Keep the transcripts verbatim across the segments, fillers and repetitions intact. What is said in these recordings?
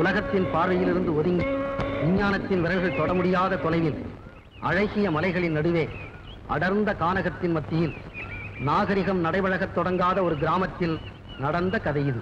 உலகத்தின் பார்வையிலிருந்து ஒதுங்கி விஞ்ஞானத்தின் விரல்கள் தொட முடியாத தொலைவில் அழகிய மலைகளின் நடுவே அடர்ந்த கானகத்தின் மத்தியில் நாகரிகம் நடைபழகத் தொடங்காத ஒரு கிராமத்தில் நடந்த கதை இது.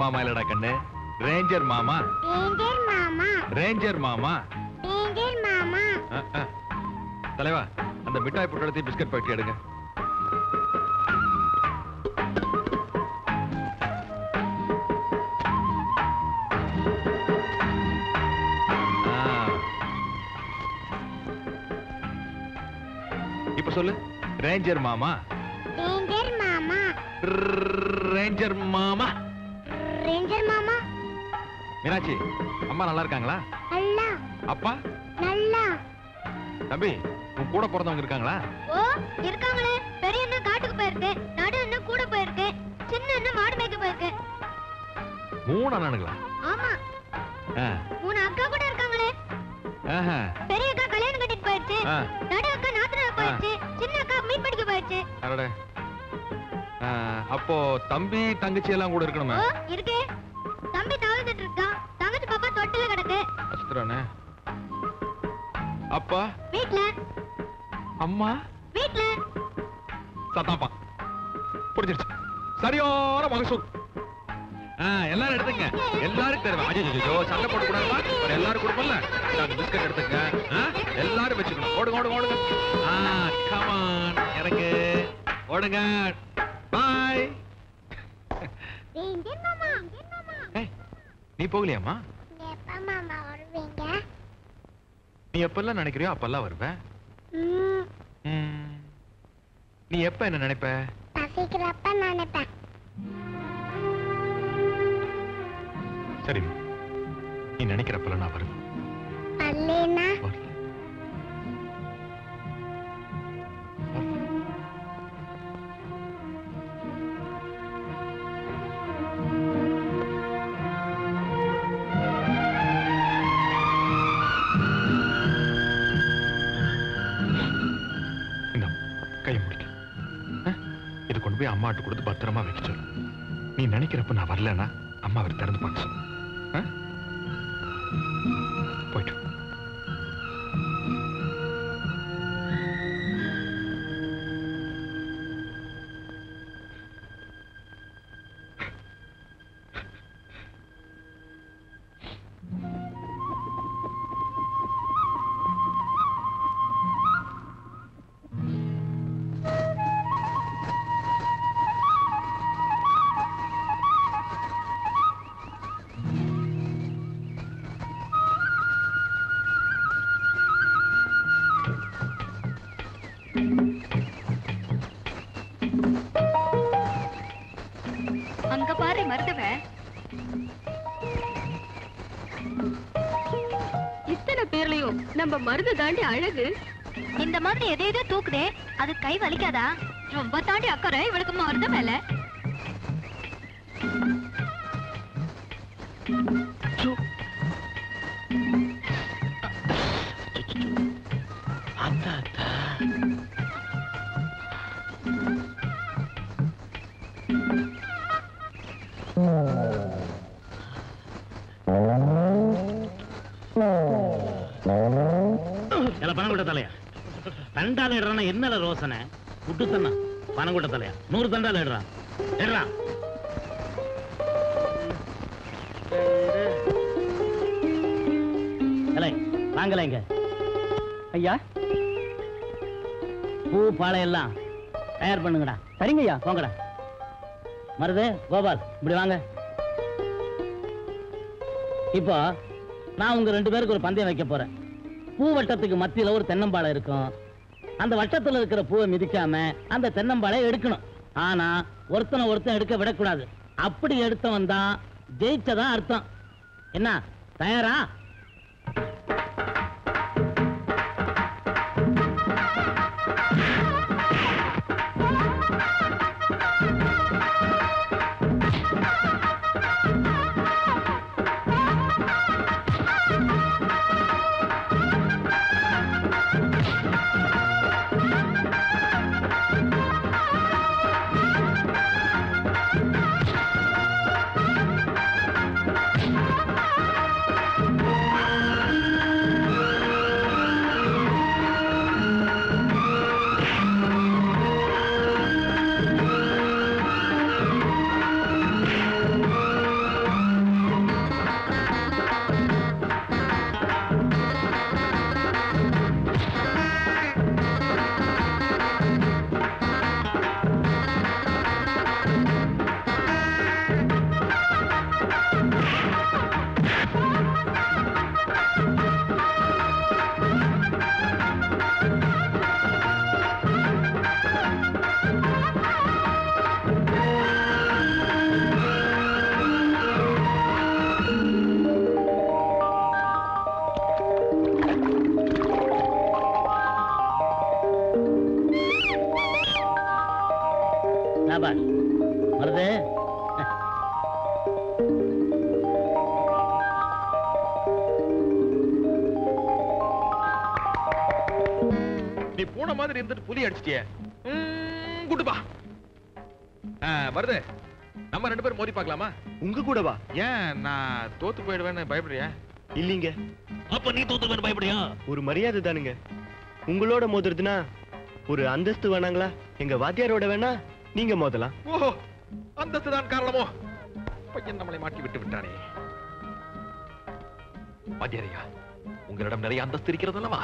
மாமா இல்லடா கண்ணு, ரேஞ்சர் மாமா. ரேஞ்சர் மாமா, ரேஞ்சர் மாமா, ரேஞ்சர் மாமா. தலைவா, அந்த மிட்டாய் பொட்டலத்தை பிஸ்கட் பாக்கெட் எடுங்க. இப்ப சொல்லு, ரேஞ்சர் மாமா, ரேஞ்சர் மாமா, ரேஞ்சர் மாமா, ரேஞ்சர் மாமா. மீனாட்சி, அம்மா நல்லா இருக்காங்களா? நல்லா. அப்பா? நல்லா. தம்பி, உன் கூட பிறந்தவங்க இருக்காங்களா? ஓ, இருக்காங்களே. பெரிய அண்ணா காட்டுக்கு போயிருக்கு, நடு அண்ணா கூட போயிருக்கு, சின்ன அண்ணா மாடு மேய்க்க போயிருக்கு. மூணு அண்ணாங்களா? ஆமா. மூணு அக்கா கூட இருக்காங்களே. பெரிய அக்கா கல்யாணம் கட்டிட்டு போயிடுச்சு, நடு அக்கா நாத்தனார் போயிடுச்சு, சின்ன அக்கா மீன் பிடிக்க போயிடுச்சு. அடடே. அப்போ தம்பி தங்கச்சி எல்லாம் கூட இருக்கணுமா? இருக்கே. தம்பி தாவிட்டு இருக்கான், தங்கச்சி பாப்பா தொட்டில கிடக்கு. அஸ்திரானே. அப்பா வீட்ல, அம்மா வீட்ல, சத்தாப்பா புடிச்சிருச்சு. சரியான மகசூல். எல்லாரும் எடுத்துங்க, எல்லாரும் தருவேன். அஜிஜோ சண்டை போட்டு கூடாதுமா? எல்லாரும் கொடுப்போம்ல, பிஸ்கட் எடுத்துங்க. எல்லாரும் வச்சுக்கணும். ஓடுங்க ஓடுங்க ஓடுங்க. கமான் எனக்கு ஓடுங்க. Bye. நீ போகலையாமா? நீ எப்பெல்லாம் நினைக்கிறியோ அப்பெல்லாம் வருவ. நீ எப்ப என்ன நினைப்ப? பசிக்கிறப்ப நினைப்பேன். சரி, நீ நினைக்கிறப்பெல்லாம் நான் வருவேன். அம்மாட்டு கொடுத்து பத்திரமா வைக்க சொல்லு. நீ நினைக்கிறப்ப நான் வரலன்னா அம்மா அவர் திறந்து பார்க்க சொல்லு. போயிட்டு மருந்து தாண்டி அழகு இந்த மாதிரி எதை எதோ தூக்குதே, அது கை வலிக்காதா? ரொம்ப தாண்டி அக்கறை இவளுக்கு மருந்து மேல. என்னல ரோசனை புட்டு தண்ணா பணம் கூட்ட தலையா நூறு தண்டால எடுறான் எடுறான் வாங்கல. இங்க ஐயா பூ பாலை எல்லாம் தயார் பண்ணுங்கடா. சரிங்க ஐயா, போங்கடா. மருது கோபால் இப்படி வாங்க. இப்போ நான் உங்க ரெண்டு பேருக்கு ஒரு பந்தயம் வைக்க போறேன். பூ வட்டத்துக்கு மத்தியில ஒரு தென்னம்பாளை இருக்கும். அந்த வட்டத்தில் இருக்கிற பூவை மிதிக்காம அந்த தென்னம்பாளை எடுக்கணும். ஆனா ஒருத்தனை ஒருத்தன் எடுக்க விடக்கூடாது. அப்படி எடுத்தவன் தான் ஜெயிச்சதான் அர்த்தம். என்ன தயாரா? உங்க கூட வா. ஏன் நான் தோத்து போயிடுவேன்னு பயப்படுறியா? இல்லீங்க. அப்ப நீ தோத்துடுவேன்னு பயப்படுறியா? ஒரு மரியாதை தானுங்க. உங்களோட மோதுறதுனா ஒரு அந்தஸ்து வேணாங்களா? எங்க வாத்தியாரோட வேணா நீங்க மோதலாம். ஓஹோ, அந்தஸ்து தான் காரணமோ? பையன் நம்மளை மாட்டி விட்டு விட்டானே. வாத்தியாரையா, உங்களிடம் நிறைய அந்தஸ்து இருக்கிறது அல்லவா?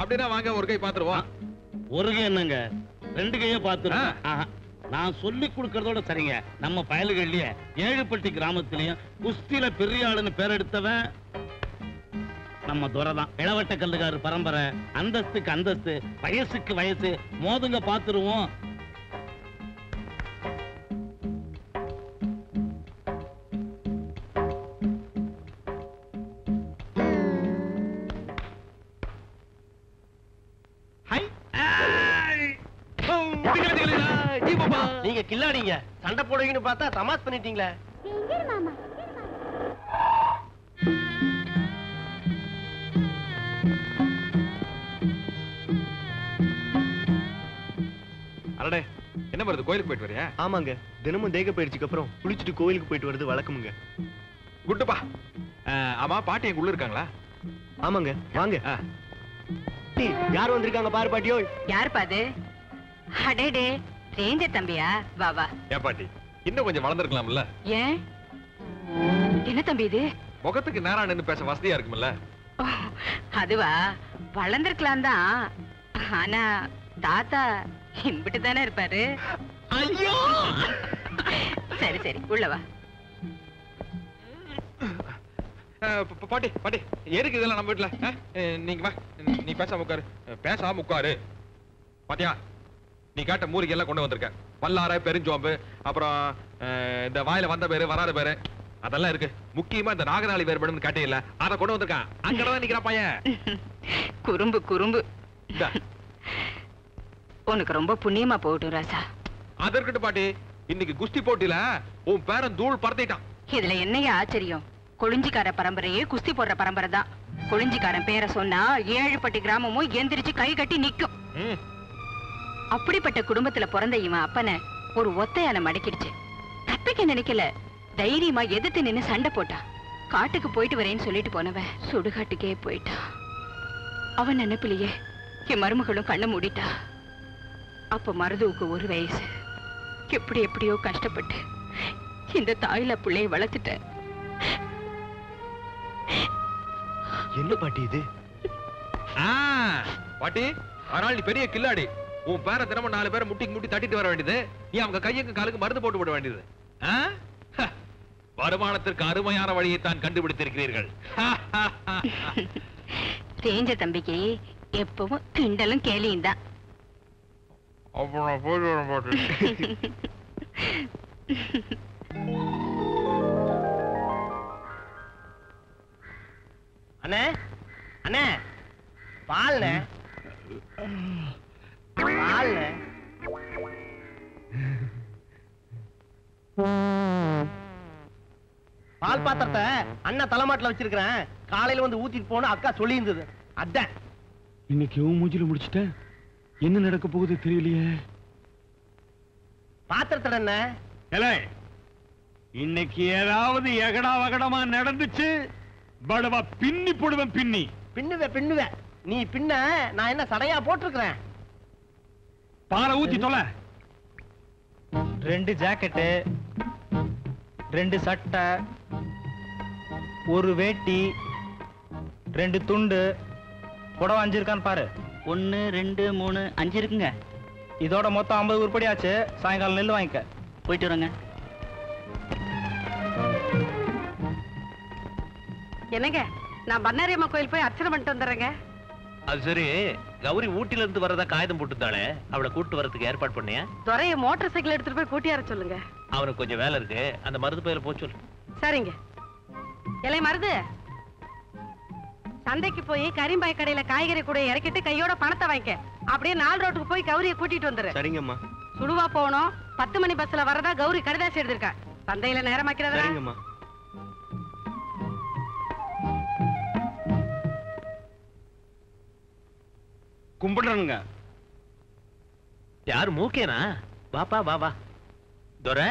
அப்படின்னா வாங்க ஒரு கை பாத்துருவோம். ஒரு கை என்னங்க, ரெண்டு கைய பாத்துருவோம். நான் சொல்லி கொடுக்கறதோட சரிங்க, நம்ம பயல்கள்லயே ஏழுப்பட்டி கிராமத்திலயும் குஸ்தியில பெரிய ஆளுன்னு பேர் எடுத்தவன் நம்ம துரைதான். இளவட்ட கல்லுக்காரு பரம்பரை, அந்தஸ்துக்கு அந்தஸ்து, வயசுக்கு வயசு, மோதுங்க பாத்துருவோம். நீங்க கில்லாடிங்க, சண்டை போடுவீங்கன்னு பார்த்தா தமாஷ் பண்ணிட்டீங்களே. என்ன வருது, கோயிலுக்கு போயிட்டு வரையா? ஆமாங்க, தினமும் தேக பயிற்சிக்கு அப்புறம் குளிச்சுட்டு கோயிலுக்கு போயிட்டு வருது வழக்கமுங்க. குட்டுப்பா. ஆமா, பாட்டி எங்க உள்ள இருக்காங்களா? ஆமாங்க, வாங்க. யார் வந்திருக்காங்க பாரு பாட்டியோ? யார் பாது? அடேடே, சேஞ்ச தம்பியா? வா வா. ஏ பாட்டி, இன்னும் கொஞ்சம் வளர்ந்திருக்கலாம்ல? ஏன் என்ன தம்பி இது? முகத்துக்கு நேரா நின்னு பேச வசதியா இருக்கும்ல? அதுவா, வளர்ந்திருக்கலாம் தான், ஆனா தாத்தா இம்பிட்டு தானே இருப்பாரு. ஐயோ, சரி சரி, உள்ளவா. பாட்டி பாட்டி, எதுக்கு இதெல்லாம் நம்ம வீட்டுல? நீங்க வா, நீ பேசாம உட்காரு, பேசாம உட்காரு. பாத்தியா, நீ கேட்ட மூலிகை எல்லாம் கொண்டு வந்திருக்க. பல்லார, பெருஞ்சோம்பு, அப்புறம் இந்த வாயில வந்த பேரு வராத பேரு அதெல்லாம் இருக்கு. முக்கியமா இந்த நாகராளி வேறுபடும் கேட்டே இல்ல, அதை கொண்டு வந்திருக்கான். அங்கதான் நிக்கிறா பையன். குறும்பு குறும்பு. உனக்கு ரொம்ப புண்ணியமா போட்டும் ராசா. அதற்கிட்ட பாட்டி, இன்னைக்கு குஸ்தி போட்டில உன் பேரன் தூள் பறத்திட்டான். இதுல என்னைய ஆச்சரியம்? கொழிஞ்சிக்கார பரம்பரையே குஸ்தி போடுற பரம்பரை தான். கொழிஞ்சிக்காரன் பேரை சொன்னா ஏழுப்பட்டி கிராமமும் எந்திரிச்சு கை கட்டி நிக்கும். அப்படிப்பட்ட குடும்பத்துல பிறந்த இவன் அப்பனை ஒரு ஒத்தையான மடக்கிடுச்சு. தப்பிக்க நினைக்கல, தைரியமா எதிர்த்து நின்னு சண்டை போட்டான். காட்டுக்கு போயிட்டு வரேன்னு சொல்லிட்டு போனவன் சுடுகாட்டுக்கே போயிட்டான். அவன் நினைப்பிலேயே என் மருமகளும் கண்ணை மூடிட்டா. அப்ப மருதுவுக்கு ஒரு வயசு. எப்படி எப்படியோ கஷ்டப்பட்டு இந்த தாயில பிள்ளையை வளர்த்துட்ட. என்ன பாட்டி இது? பாட்டி, ஆனால் நீ பெரிய கில்லாடி. உன் பேர தினமும் நாலு பேரை முட்டிக்கு முட்டி தட்டிட்டு வர வேண்டியது. நீ அவங்க கையுக்கு காலுக்கு மருந்து போட்டு போட வேண்டியது. வருமானத்திற்கு அருமையான வழியை தான் கண்டுபிடித்திருக்கிறீர்கள். தேஞ்ச தம்பிக்கு எப்பவும் கிண்டலும் கேலியும் தான். அண்ணே அண்ணே, பால்ண்ணே பால்ண்ணே. பால் பாத்திரத்தை அண்ணா தலைமாட்டில் வச்சிருக்கிறேன். காலையில வந்து ஊத்திட்டு போன அக்கா சொல்லி இருந்தது. அதான் இன்னைக்கு மூஞ்சில முடிச்சுட்டேன். என்ன நடக்க போகுது தெரியலையே. பாத்திரத்தட என்ன இல்லை, இன்னைக்கு ஏதாவது எகடா வகடமா நடந்துச்சு. படவா பின்னி போடுவேன். பின்னி பின்னுவே பின்னுவே. நீ பின்ன, நான் என்ன சடையா போட்டிருக்கிறேன்? பாலை ஊத்தி தொலை. ரெண்டு ஜாக்கெட்டு, ரெண்டு சட்டை, ஒரு வேட்டி, ரெண்டு துண்டு புடவை. அஞ்சிருக்கான்னு பாரு. ஒன்னு ரெண்டு மூணு அஞ்சு இருக்குங்க. இதோட மொத்தம் ஐம்பது உருப்படி ஆச்சு. சாயங்காலம் நெல் வாங்கிக்க. போயிட்டு வரங்க. என்னங்க, நான் பண்ணாரியம்மா கோயில் போய் அர்ச்சனை பண்ணிட்டு வந்துடுறேங்க. அது சரி, கௌரி ஊட்டில இருந்து வரதா காகிதம் போட்டுருந்தாளே, அவளை கூட்டு வரதுக்கு ஏற்பாடு பண்ணிய? துறைய மோட்டார் சைக்கிள் எடுத்துட்டு போய் கூட்டியார சொல்லுங்க. அவனுக்கு கொஞ்சம் வேலை இருக்கு, அந்த மருது பயில போய் சொல்லு. சரிங்க. இல்லை மருது, சந்தைக்கு போய் கரிம்பாய் கடையில காய்கறி கூட இறக்கிட்டு கையோட பணத்தை வாங்க. அப்படியே நாலு ரோட்டுக்கு போய் கௌரிய கூட்டிட்டு வந்துரு. சரிங்கம்மா. சுடுவா போனோம். பத்து மணி பஸ்ல வரதா கௌரி கடைதாசி எடுத்திருக்கா. சந்தையில நேரமாக்கிறதா? சரிங்கம்மா. கும்பிடுறங்க. யார் மூக்கேனா? வாப்பா வா வா. துரை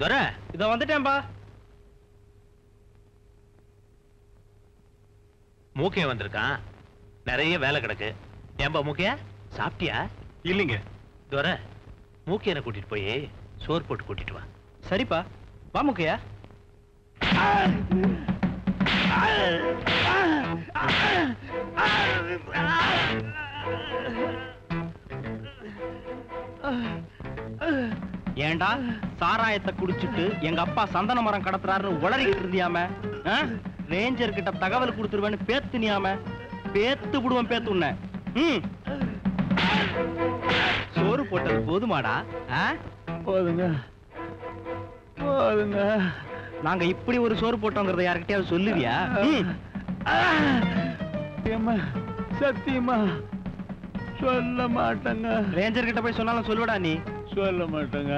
துரை, இதோ வந்துட்டேன்பா. மூக்கே வந்திருக்கான். நிறைய வேலை கிடக்கு. ஏன்பா மூக்கையா, சாப்பிட்டியா? இல்லைங்க. துரை, மூக்கையனை கூட்டிட்டு போய் சோறு போட்டு கூட்டிட்டு வா. சரிப்பா, வா மூக்கையா. ஏண்டா சாராயத்தை குடிச்சிட்டு எங்க அப்பா சந்தன மரம் கடத்துறாருன்னு உளறிக்கிட்டு இருந்தியாம, ரேஞ்சர் கிட்ட தகவல் கொடுத்துருவேன்னு பேத்துனியாம, பேத்து விடுவேன் பேத்து உன்ன. ம், சோறு போட்டது போதுமாடா? போதுங்க போதுங்க. நாங்க இப்படி ஒரு சோறு போட்டோங்கிறத யாருக்கிட்டையாவது சொல்லுவியா? சத்தியமா சொல்ல மாட்டேங்க. ரேஞ்சர் கிட்ட போய் சொன்னாலும் சொல்லுடா நீ. சொல்ல மாட்டேங்க.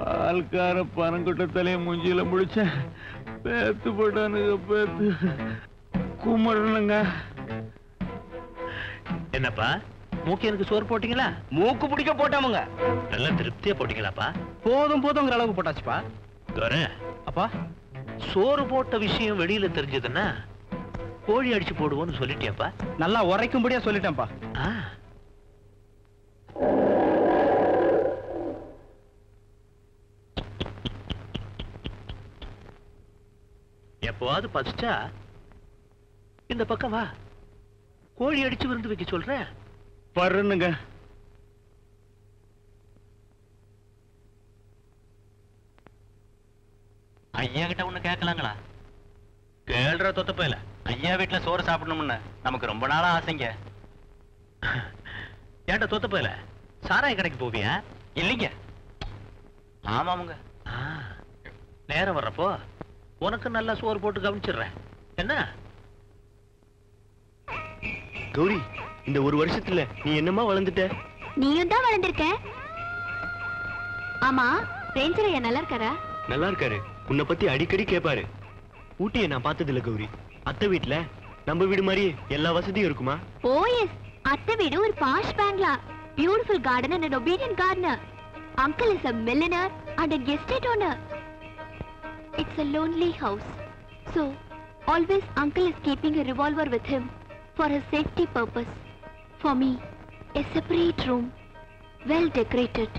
பால்கார பனங்குட்ட தலைய மூஞ்சியில முடிச்ச பேத்து போட்டானுங்க. பேத்து குமரனுங்க. என்னப்பா மூக்கு எனக்கு சோறு போட்டீங்களா? மூக்கு பிடிக்க போட்டாமுங்க. நல்லா திருப்தியா போட்டீங்களாப்பா? போதும் போதுங்கிற அளவுக்கு போட்டாச்சுப்பா. அப்பா சோறு போட்ட விஷயம் வெளியில தெரிஞ்சதுன்னா கோழி அடிச்சு போடுவோன்னு சொல்லிட்டேன்ப்பா. நல்லா உரைக்கும்படியா சொல்லிட்டேன்ப்பா. எப்போவாது பசிச்சா இந்த பக்கம் வா, கோழி அடிச்சு விருந்து வைக்க சொல்றேன். பருன்னுங்க. ஐயா கிட்ட ஒண்ணு கேட்கலாங்களா? கேள்ற தொத்த போயில. ஐயா வீட்டுல சோறு சாப்பிடணும்னு நமக்கு ரொம்ப நாளா ஆசைங்க. ஏன்ட்ட தொத்த போயில சாராய கடைக்கு போவியா? இல்லைங்க. ஆமாமுங்க. நேரம் வர்றப்போ உனக்கு நல்லா சோறு போட்டு கவனிச்சிடுறேன் என்ன கௌரி? இந்த ஒரு வருஷத்துல நீ என்னமா வளர்ந்துட்ட? நீயும் தான் வளர்ந்துருக்க. ஆமா ரேஞ்சர் ஐயா நல்லா இருக்காரா? நல்லா இருக்காரு. உன்னை பத்தி அடிக்கடி கேட்பாரு. ஊட்டியை நான் பார்த்தது இல்ல கௌரி. அத்தை வீட்டுல நம்ம வீடு மாதிரி எல்லா வசதியும் இருக்குமா? ஓ எஸ், அத்தை வீடு ஒரு posh bungalow. Beautiful garden and an obedient gardener. Uncle is a millionaire and a guest owner. It's a lonely house. So always uncle is keeping a revolver with him for his safety purpose. For me, a separate room, well decorated.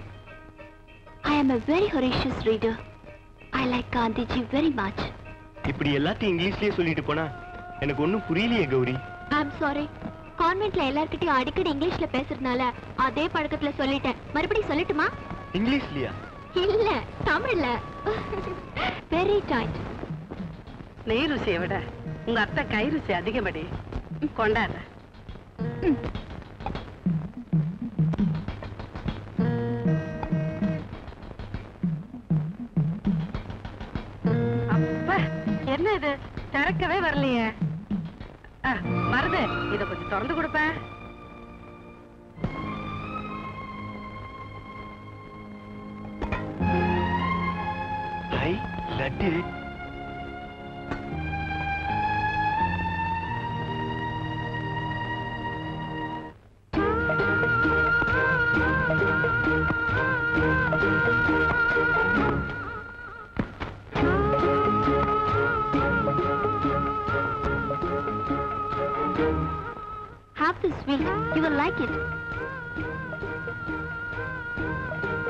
I am a very voracious reader. I like Gandhiji very much. இப்படி எல்லாத்தையும் இங்கிலீஷ்லயே சொல்லிட்டு போனா எனக்கு ஒண்ணும் புரியலையே Gowri. I'm sorry. கான்வென்ட்ல எல்லார்கிட்டயும் அடிக்கடி இங்கிலீஷ்ல பேசுறதுனால அதே பழக்கத்துல சொல்லிட்டேன். மறுபடியும் சொல்லட்டுமா? இங்கிலீஷ்லயா? இல்ல தமிழ்ல. Very tight. நெய் ருசியை விட உங்க அத்தை கை ருசி அதிகப்படி கொண்டாடுற. என்ன இது திறக்கவே வரலையே? வருது, இதை கொஞ்சம் திறந்து கொடுப்பேன். Have this sweet, you will like it.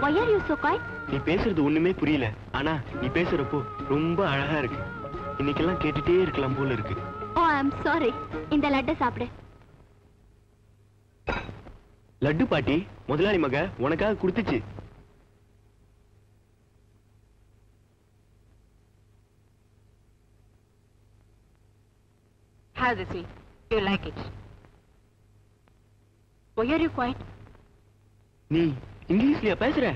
Why are you so quiet? நீ பேசுறது ஒண்ணுமே புரியல. ஆனா நீ பேசுறப்போ ரொம்ப அழகா இருக்கு. இன்னைக்கெல்லாம் கேட்டுட்டே இருக்கலாம் போல இருக்கு. Oh I am sorry. இந்த லட்டை சாப்பிடு. லட்டு பாட்டி முதலாளி மக உனக்காக கொடுத்துச்சு. Have this sweet, you like it. Why are you quiet? நீ இங்கிலீஷ்லயா பேசுற?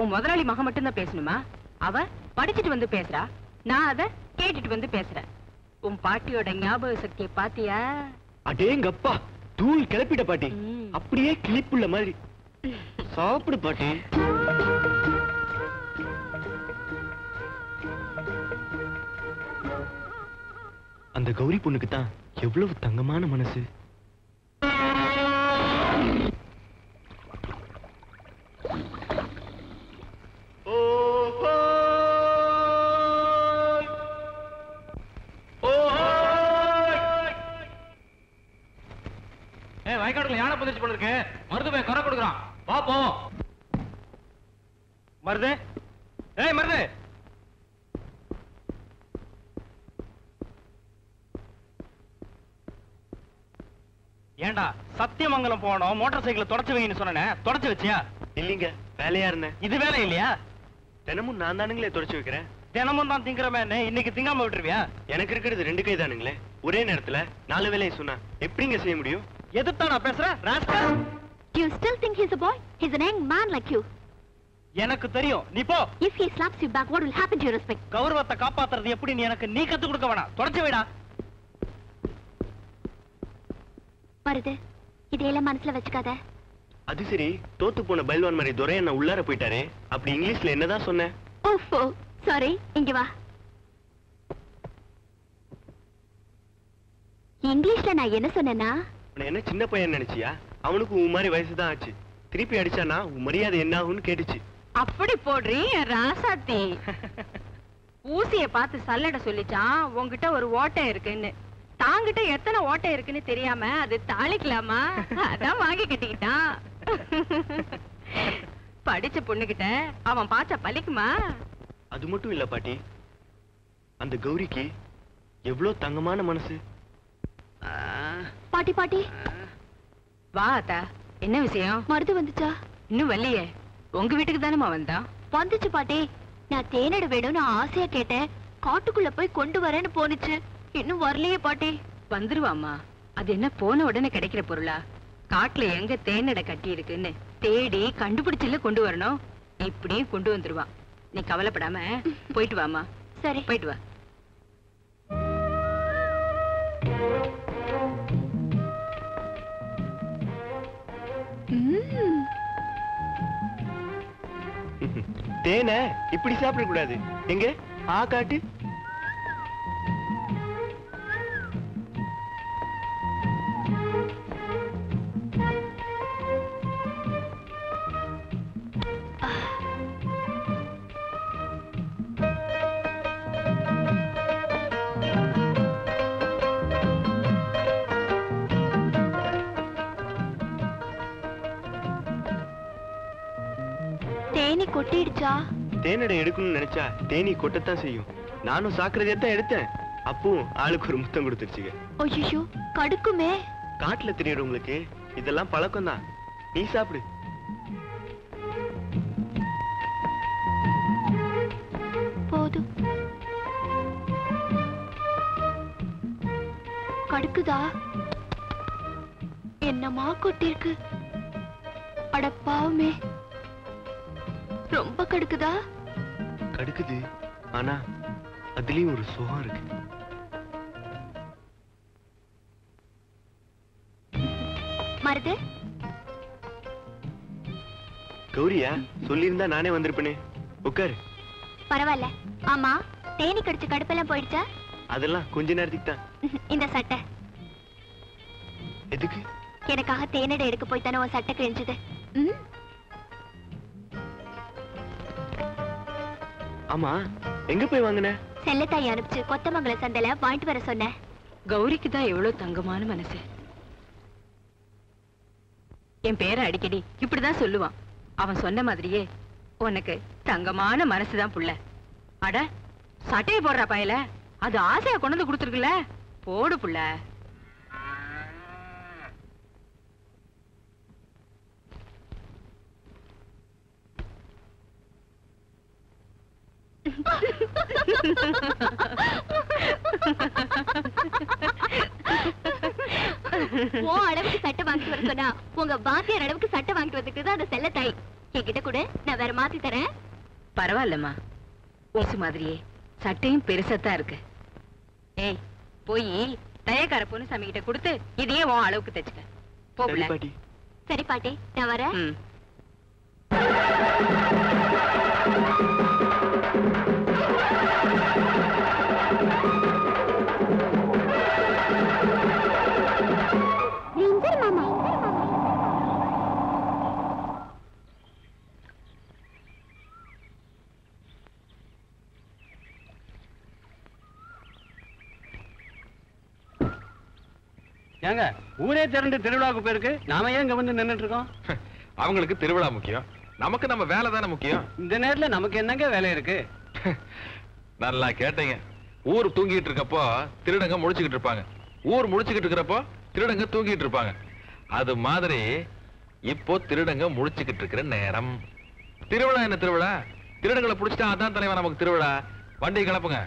உன் முதலாளி மக மட்டும்தான் பேசணுமா? அவ படிச்சுட்டு வந்து பேசுறா, நான் அத கேட்டுட்டு வந்து பேசுறேன். உன் பாட்டியோட ஞாபக சக்தியை பாத்தியா? அடேங்கப்பா, தூள் கிளப்பிட்ட பாட்டி. அப்படியே கிளிப்புள்ள மாதிரி சாப்பிடு பாட்டி. அந்த கௌரி பொண்ணுக்கு தான் எவ்வளவு தங்கமான மனசு. மருது, ஏய் மருது, ஏண்டா சத்தியமங்கலம் போனோம் மோட்டார் சைக்கிள் தொடச்சு வைங்கன்னு சொன்னேன், தொடச்சு வச்சியா? இல்லீங்க, வேலையா இருந்தேன். இது வேலை இல்லையா? தினமும் நான் தானுங்களே தொடச்சு வைக்கிறேன். தினமும் தான் திங்கிறமே, இன்னைக்கு திங்காம விட்டுருவியா? எனக்கு இருக்கிறது ரெண்டு கை தானுங்களே, ஒரே நேரத்துல நாலு வேலையை சொன்னா எப்படிங்க செய்ய முடியும்? எதுத்தானா பேசுறேன்? You still think he's a boy? He's an young man like you. எனக்கு தெரியும், நீ போ. If he slaps you back, what will happen to your respect? கௌரவத்தை காப்பாத்துறது எப்படி நீ எனக்கு நீ கத்து கொடுக்க வேணாம், தொடச்சு வைடா. வருது, இதையெல்லாம் மனசுல வச்சுக்காத. அது சரி, தோத்து போன பைல்வான் மாதிரி துரை என்ன உள்ளார போயிட்டாரே, அப்படி இங்கிலீஷ்ல என்னதான் சொன்ன? ஓஹோ, சாரி, இங்க வா. இங்கிலீஷ்ல நான் என்ன சொன்னேன்னா, என்ன சின்ன பையன் நினைச்சியா? அவனுக்கு உன் மாதிரி வயசுதான் ஆச்சு, திருப்பி அடிச்சானா உன் மரியாதை என்ன ஆகும்னு கேட்டுச்சு. அப்படி போடுறீ ராசாத்தி, ஊசியை பார்த்து சல்லட சொல்லிச்சான் உங்ககிட்ட ஒரு ஓட்டை இருக்குன்னு. தாங்கிட்ட எத்தனை ஓட்டை இருக்குன்னு தெரியாம அது தாளிக்கலாமா, அதான் வாங்கி கட்டிக்கிட்டான். படிச்ச பொண்ணுகிட்ட அவன் பாச்சா பழிக்குமா? அது மட்டும் இல்ல பாட்டி, அந்த கௌரிக்கு எவ்வளவு தங்கமான மனசு. பாட்டி பாட்டி வா அத்தா, என்ன விஷயம்? மருது வந்துச்சா? இன்னும் வரலையே. உங்க வீட்டுக்கு தானமா வந்தான்? வந்துச்சு பாட்டி, நான் தேனடை வேணும்னு ஆசையா கேட்டேன், காட்டுக்குள்ள போய் கொண்டு வரேன்னு போனுச்சு, இன்னும் வரலையே பாட்டி. வந்துருவாமா, அது என்ன போன உடனே கிடைக்கிற பொருளா? காட்டுல எங்க தேனடை கட்டி இருக்குன்னு தேடி கண்டுபிடிச்சல கொண்டு வரணும், இப்படியே கொண்டு வந்துருவான். நீ கவலைப்படாம போயிட்டு வாமா. சரி போயிட்டு வா. தேனை இப்படி சாப்பிட கூடாது. எங்க ஆ காட்டு. தேனடை எடுக்கணும்னு நினைச்சா தேனி கொட்டத்தான் செய்யும். நானும் சாக்கிரதையத்தான் எடுத்தேன், அப்பவும் ஆளுக்கு ஒரு முத்தம் கொடுத்துருச்சுங்க. ஐயோ கடுக்குமே. காட்டுல தெரியறவங்களுக்கு இதெல்லாம் பழக்கம் தான். நீ சாப்பிடு. போதும். கடுக்குதா? என்னமா கொட்டிருக்கு. அடப்பாவுமே, ரொம்ப கடுக்குதா? கடுக்குது, ஆனா அதுலயும் ஒரு சுகம் இருக்கு. மருது கௌரியா சொல்லிருந்தா நானே வந்திருப்பேனே. உட்காரு. பரவாயில்ல. ஆமா, தேனி கடிச்சு கடுப்பெல்லாம் போயிடுச்சா? அதெல்லாம் கொஞ்ச நேரத்துக்கு தான். இந்த சட்டை எதுக்கு? எனக்காக தேனடை எடுக்க போய் தானே உன் சட்டை கிழிஞ்சது. ம், அம்மா எங்க போய் வாங்குன? செல்லத்தாய் அனுப்பிச்சு கொத்தமங்கல சந்தையில வாங்கிட்டு வர சொன்ன. கௌரிக்கு தான் எவ்வளவு தங்கமான மனசு. என் பேரை அடிக்கடி இப்படிதான் சொல்லுவான். அவன் சொன்ன மாதிரியே உனக்கு தங்கமான மனசுதான் புள்ள. அட சட்டையை போடுற பையல, அது ஆசையா கொண்டு வந்து கொடுத்துருக்குல, போடு புள்ள. அளவுக்கு சட்டை வாங்கிட்டு வர சொன்னா உங்க வாத்தியார் அளவுக்கு சட்டை வாங்கிட்டு வந்துக்கிட்டுதான் அந்த செல்லத்தாய். என்கிட்ட கூட நான் வேற மாத்தி தரேன். பரவாயில்லம்மா, ஊசு மாதிரியே சட்டையும் பெருசத்தான் இருக்கு. ஏய் போய் தயக்கார பொண்ணு சாமி கிட்ட கொடுத்து இதையே உன் அளவுக்கு தச்சுக்க போகல. சரி பாட்டி, நான் வரேன். ஏங்க, ஊரே திரண்டு திருவிழாவுக்கு போயிருக்கு, நாம ஏன் இங்க வந்து நின்னுட்டு இருக்கோம்? அவங்களுக்கு திருவிழா முக்கியம், நமக்கு நம்ம வேலை தானே முக்கியம். இந்த நேரத்துல நமக்கு என்னங்க வேலை இருக்கு? நல்லா கேட்டீங்க. ஊர் தூங்கிட்டு இருக்கப்போ திருடங்க முழிச்சுக்கிட்டு இருப்பாங்க, ஊர் முழிச்சுக்கிட்டு இருக்கிறப்போ திருடங்க தூங்கிட்டு இருப்பாங்க. அது மாதிரி இப்போ திருடங்க முழிச்சுக்கிட்டு இருக்கிற நேரம். திருவிழா என்ன திருவிழா, திருடங்களை பிடிச்சிட்டா அதான் தலைவன் நமக்கு திருவிழா. வண்டியை கிளப்புங்க.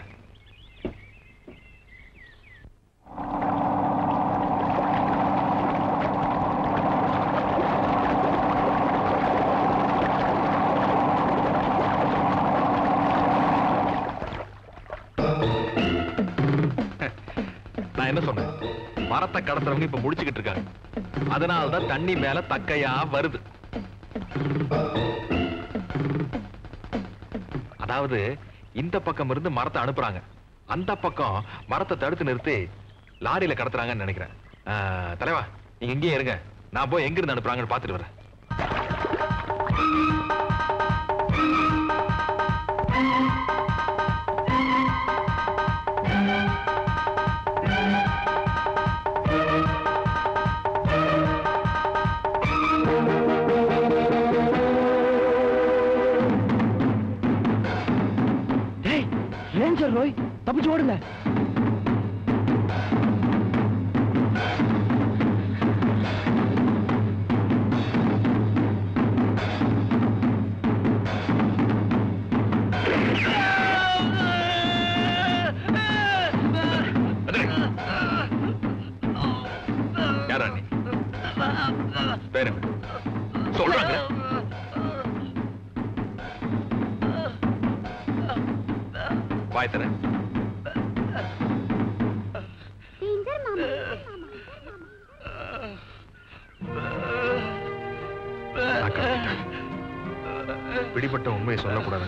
நான் என்ன சொன்னேன், மரத்தை கடத்துறவங்க இப்ப முடிச்சுக்கிட்டு இருக்காங்க, அதனாலதான் தண்ணி மேல தக்கையா வருது. அதாவது இந்த பக்கம் இருந்து மரத்தை அனுப்புறாங்க, அந்த பக்கம் மரத்தை தடுத்து நிறுத்தி லாரியில கடத்துறாங்கன்னு நினைக்கிறேன். தலைவா நீங்க எங்கேயே இருங்க, நான் போய் எங்கிருந்து அனுப்புறாங்கன்னு பாத்துட்டு வரேன். தப்பிச்சு ஓடுங்க. பிடிப்பட்ட உண்மையை சொல்லக்கூடாது.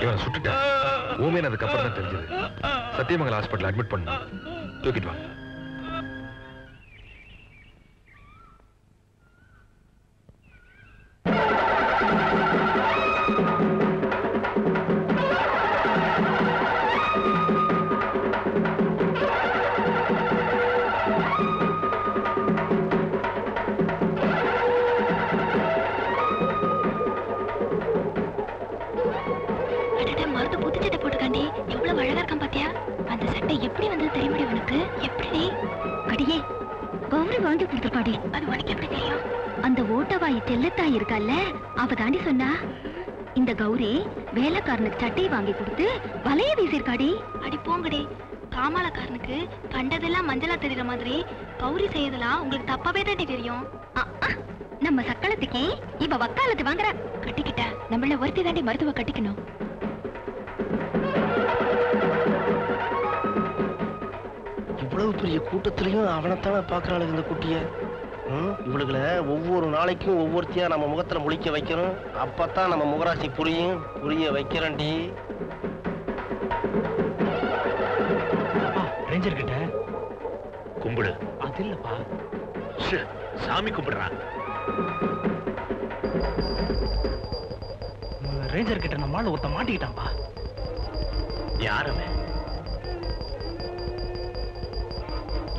இவனை சுட்டுட்டேன் ஊமையன், அதுக்கப்புறம் தான் தெரிஞ்சது. சத்தியமங்கலம் ஹாஸ்பிட்டல் அட்மிட் பண்ண தூக்கிட்டு வாங்க. வேலைக்காரனுக்கு சட்டை வாங்கி கொடுத்து வலைய வீசிருக்காடி. அடி போங்கடி, காமாலக்காரனுக்கு கண்டதெல்லாம் மஞ்சளா தெரியுற மாதிரி கௌரி செய்யதெல்லாம் உங்களுக்கு தப்பாவே தாண்டி தெரியும். நம்ம சக்களத்துக்கு இப்ப வக்காலத்து வாங்குற கட்டிக்கிட்ட நம்மள ஒருத்தி தாண்டி மருத்துவ கட்டிக்கணும். இவ்வளவு பெரிய கூட்டத்திலையும் அவனைத்தான பாக்குறாள் இந்த குட்டிய. இவளுக்குல ஒவ்வொரு நாளைக்கும் ஒவ்வொருத்தையா நம்ம முகத்துல முழிக்க வைக்கிறோம், அப்பதான் நம்ம முகராசி புரியும். புரிய வைக்கிறேன் டி. ரேஞ்சர் கிட்ட கும்பிடு. அது இல்லப்பா, சாமி கும்பிடுறான். ரேஞ்சர் கிட்ட நம்மளால ஒருத்த மாட்டிக்கிட்டான்பா. யாருமே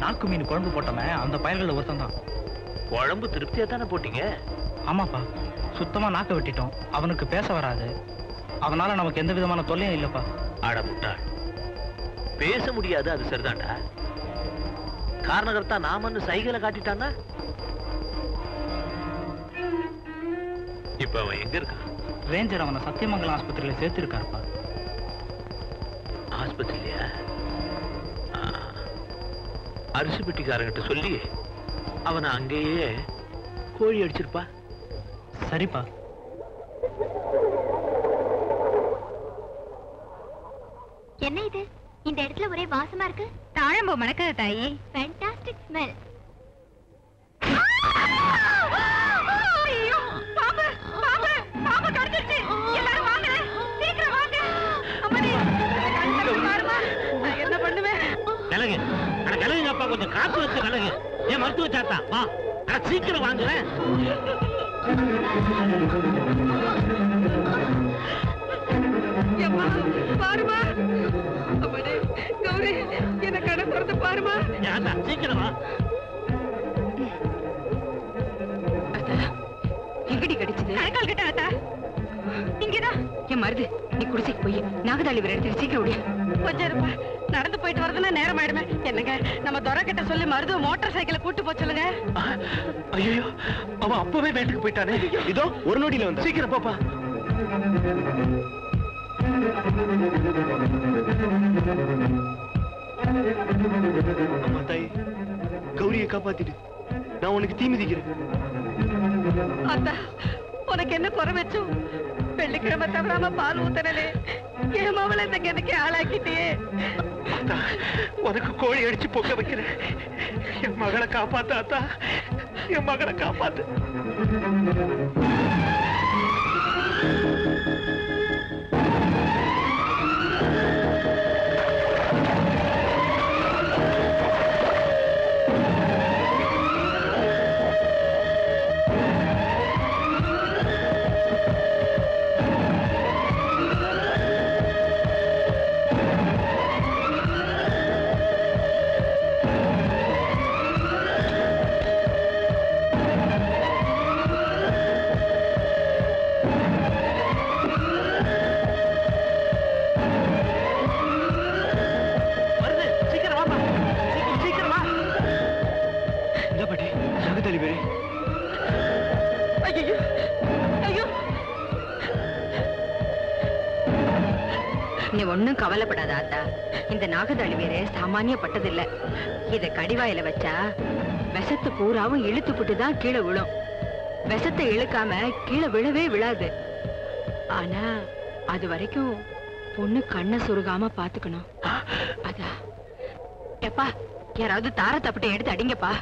நாக்கு மீன் குழம்பு போட்டமே அந்த பயல்கள் ஒருத்தன் தான். குழம்பு திருப்தியா தானே போட்டீங்க? ஆமாப்பா, சுத்தமா நாக்க வெட்டிட்டோம். அவனுக்கு பேச வராது, அவனால நமக்கு எந்த விதமான தொல்லையும் இல்லப்பா. ஆட முட்டாள், பேச முடியாது அது சரிதான்டா. காரணகர்த்தா நாமன்னு சைகளை காட்டிட்டான்னா இப்ப அவன் எங்க இருக்கான்? ரேஞ்சர் அவனை சத்தியமங்கலம் ஆஸ்பத்திரியில சேர்த்திருக்காருப்பா. ஆஸ்பத்திரியா? அரிசி பெட்டிக்காரங்கிட்ட சொல்லி அவனை அங்கேயே கோழி அடிச்சிருப்பா. சரிப்பா. என்ன இது, இந்த இடத்துல ஒரே வாசமா இருக்கு. தாழம்பூ மணக்குது தாயி. Fantastic smell. என்ன பண்ணுவேன் கலகு, ஆனா கலகுங்க அப்பா, கொஞ்சம் காத்து வச்ச கலகு. ஏன் மருத்துவ சாத்தா வா, நான் சீக்கிரம் வாங்குறேன். பாருமா கௌரி, என்ன கடை திறந்து பாருமா. ஏன்னா சீக்கிரமா கணக்கால் கிட்ட ஆத்தா இங்கதான் என் மருது. நீ குடிசைக்கு போய் நாகதாளி ஒரு இடத்துல சீக்கிரம் ஓடியா. கொஞ்சம் இருப்பா, நடந்து போயிட்டு வரதுன்னா நேரம் ஆயிடுமே. என்னங்க நம்ம துரை கிட்ட சொல்லி மருது மோட்டார் சைக்கிளை கூட்டு போய் சொல்லுங்க. ஐயோ அவன் அப்பவே வீட்டுக்கு போயிட்டானே. இதோ ஒரு நொடியில வந்து சீக்கிரம் போப்பா. அம்மா தாய் கௌரியை காப்பாத்திட்டு நான் உனக்கு தீ மிதிக்கிறேன். அத்தா உனக்கு என்ன குறை வச்சோம்? வெள்ளிக்கிழமை தவறாம பால் ஊத்தனே என் மாவளை இந்த கிணக்கே ஆளாக்கிட்டே. உனக்கு கோழி அடிச்சு பொங்க வைக்கிறேன். என் மகளை காப்பாத்த அத்தா, என் மகளை காப்பாத்து. ஒன்னும் கவலைப்படாத ஆத்தா, இந்த நாகதாளி வேற சாமானிய பட்டதில்ல. இத கடிவாயில வச்சா விஷத்தை பூராவும் இழுத்து போட்டுதான் கீழே விழும். விஷத்தை இழுக்காம கீழே விழவே விழாது. ஆனா அது வரைக்கும் பொண்ணு கண்ணை சுருகாம பாத்துக்கணும். அதா எப்பா யாராவது தார தப்பிட்ட எடுத்து அடிங்கப்பா.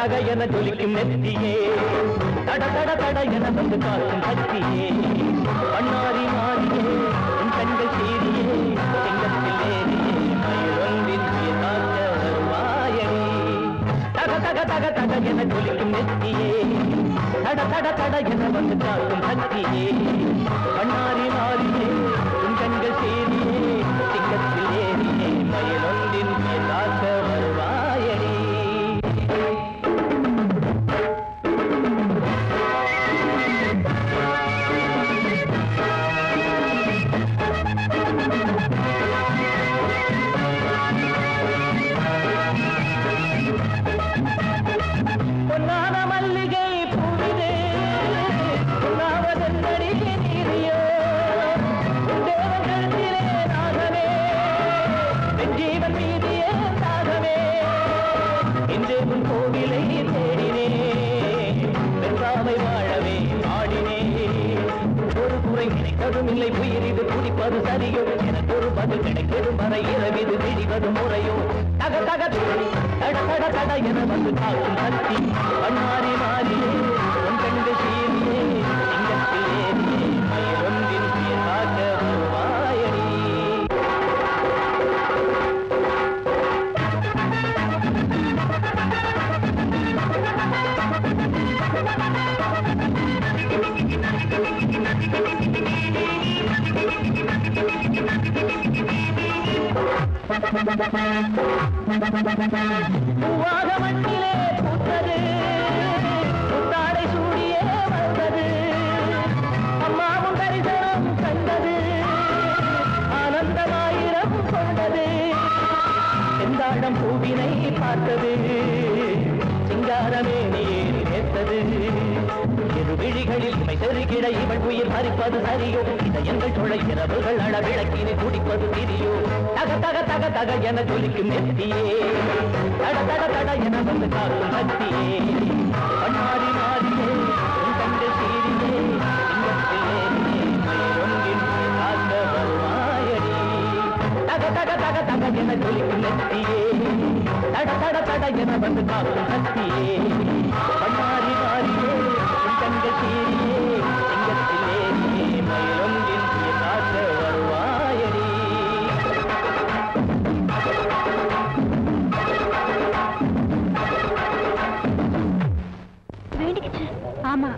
தக என ஜொலிக்கும் நெத்தியே, தட தட தட என வந்து காக்கும் கத்தியே, பண்ணாரி மாறியே என் கண்கள் சீரியே, செங்கத்தில் ஏறியே மயிலொன்றிற்கு தாக்க வருவாயடி. தக தக தக தக என ஜொலிக்கும் நெத்தியே, தட தட தட என வந்து காக்கும் கத்தியே, பண்ணாரி மாறியே என் கண்கள் சீரியே, செங்கத்தில் ஏறியே மயிலொன்றிற்கு தாக்க வருவாயடி. இல்லை உயிரிது குடிப்பது சரியோ, எனக்கு ஒரு பதில் கிடைக்கிறது வரை இரவிது திடிவது முறையோ. தக தக தட தட தட என வந்து காக்கும் கத்தி, பண்ணாரி மாறியே உன் கண்டு சீரியே, எங்கத்தில் ஏறியே மயிலொன்றின் காக்க வருவாயடி. பூவாக மண்ணிலே பூத்தது, புத்தாடை சூடியே வந்தது, அம்மாவும் தரிசனம் கண்டது, ஆனந்தமாயிரம் கொண்டது, செந்தாழம் பூவினை பார்த்தது, சிங்காரமே நீர் நேர்த்தது, இரு விழிகளில் இமை செருகிட இவள் உயிர் மறிப்பது சரியோ, இதயங்கள் துளைக்கிறவர்கள் அட விளக்கினை குடிப்பது திரியோ. தக தக தக தக என ஜொலிக்கும் நெத்தியே, தட தட தட என வந்து காக்கும் கத்தியே, பண்ணாரி மாறியே உன் கண்டு சீரியே, இங்கத்திலே தடதடன ஜொலிக்கும் நத்தியே, தடதடதட என வந்து காக்கும் சக்தியே, பண்ணாரி வாரியே கண்கள் சீரியே, சிங்கத்திலே நீ மயிலொன்றின்றி காக்க வருவாயடி. வேண்டிக்கிச்சு. ஆமா,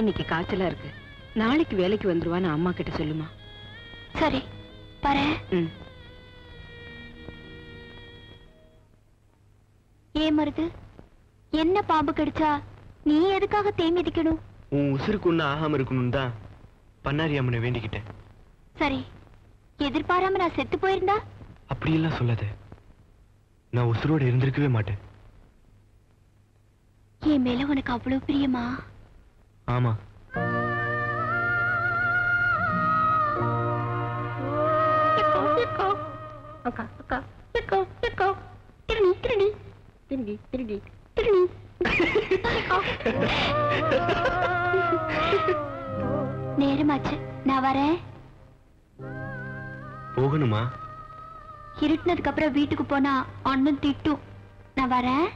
இன்னைக்கு காய்ச்சலா இருக்கு, நாளைக்கு வேலைக்கு வந்துருவான்னு அம்மா கிட்ட சொல்லுமா? சரி, பரேன். ஏ மருது, என்ன பாம்பு கடிச்சா நீ எதுக்காக தேமிதிக்கணும்? உன் உசுருக்கு ஒண்ணு ஆகாம இருக்கணும் தான் பண்ணாரி அம்மனை வேண்டிக்கிட்டேன். சரி, எதிர்பாராம நான் செத்து போயிருந்தா? அப்படியெல்லாம் சொல்லாத, நான் உசுரோட இருந்திருக்கவே மாட்டேன். என் மேல உனக்கு அவ்வளவு பிரியமா? ஆமா. நேரமாச்சு, நான் வரேன். போகணுமா? இருட்டினதுக்கு அப்புறம் வீட்டுக்கு போனா அண்ணன் திட்டும். நான் வரேன்.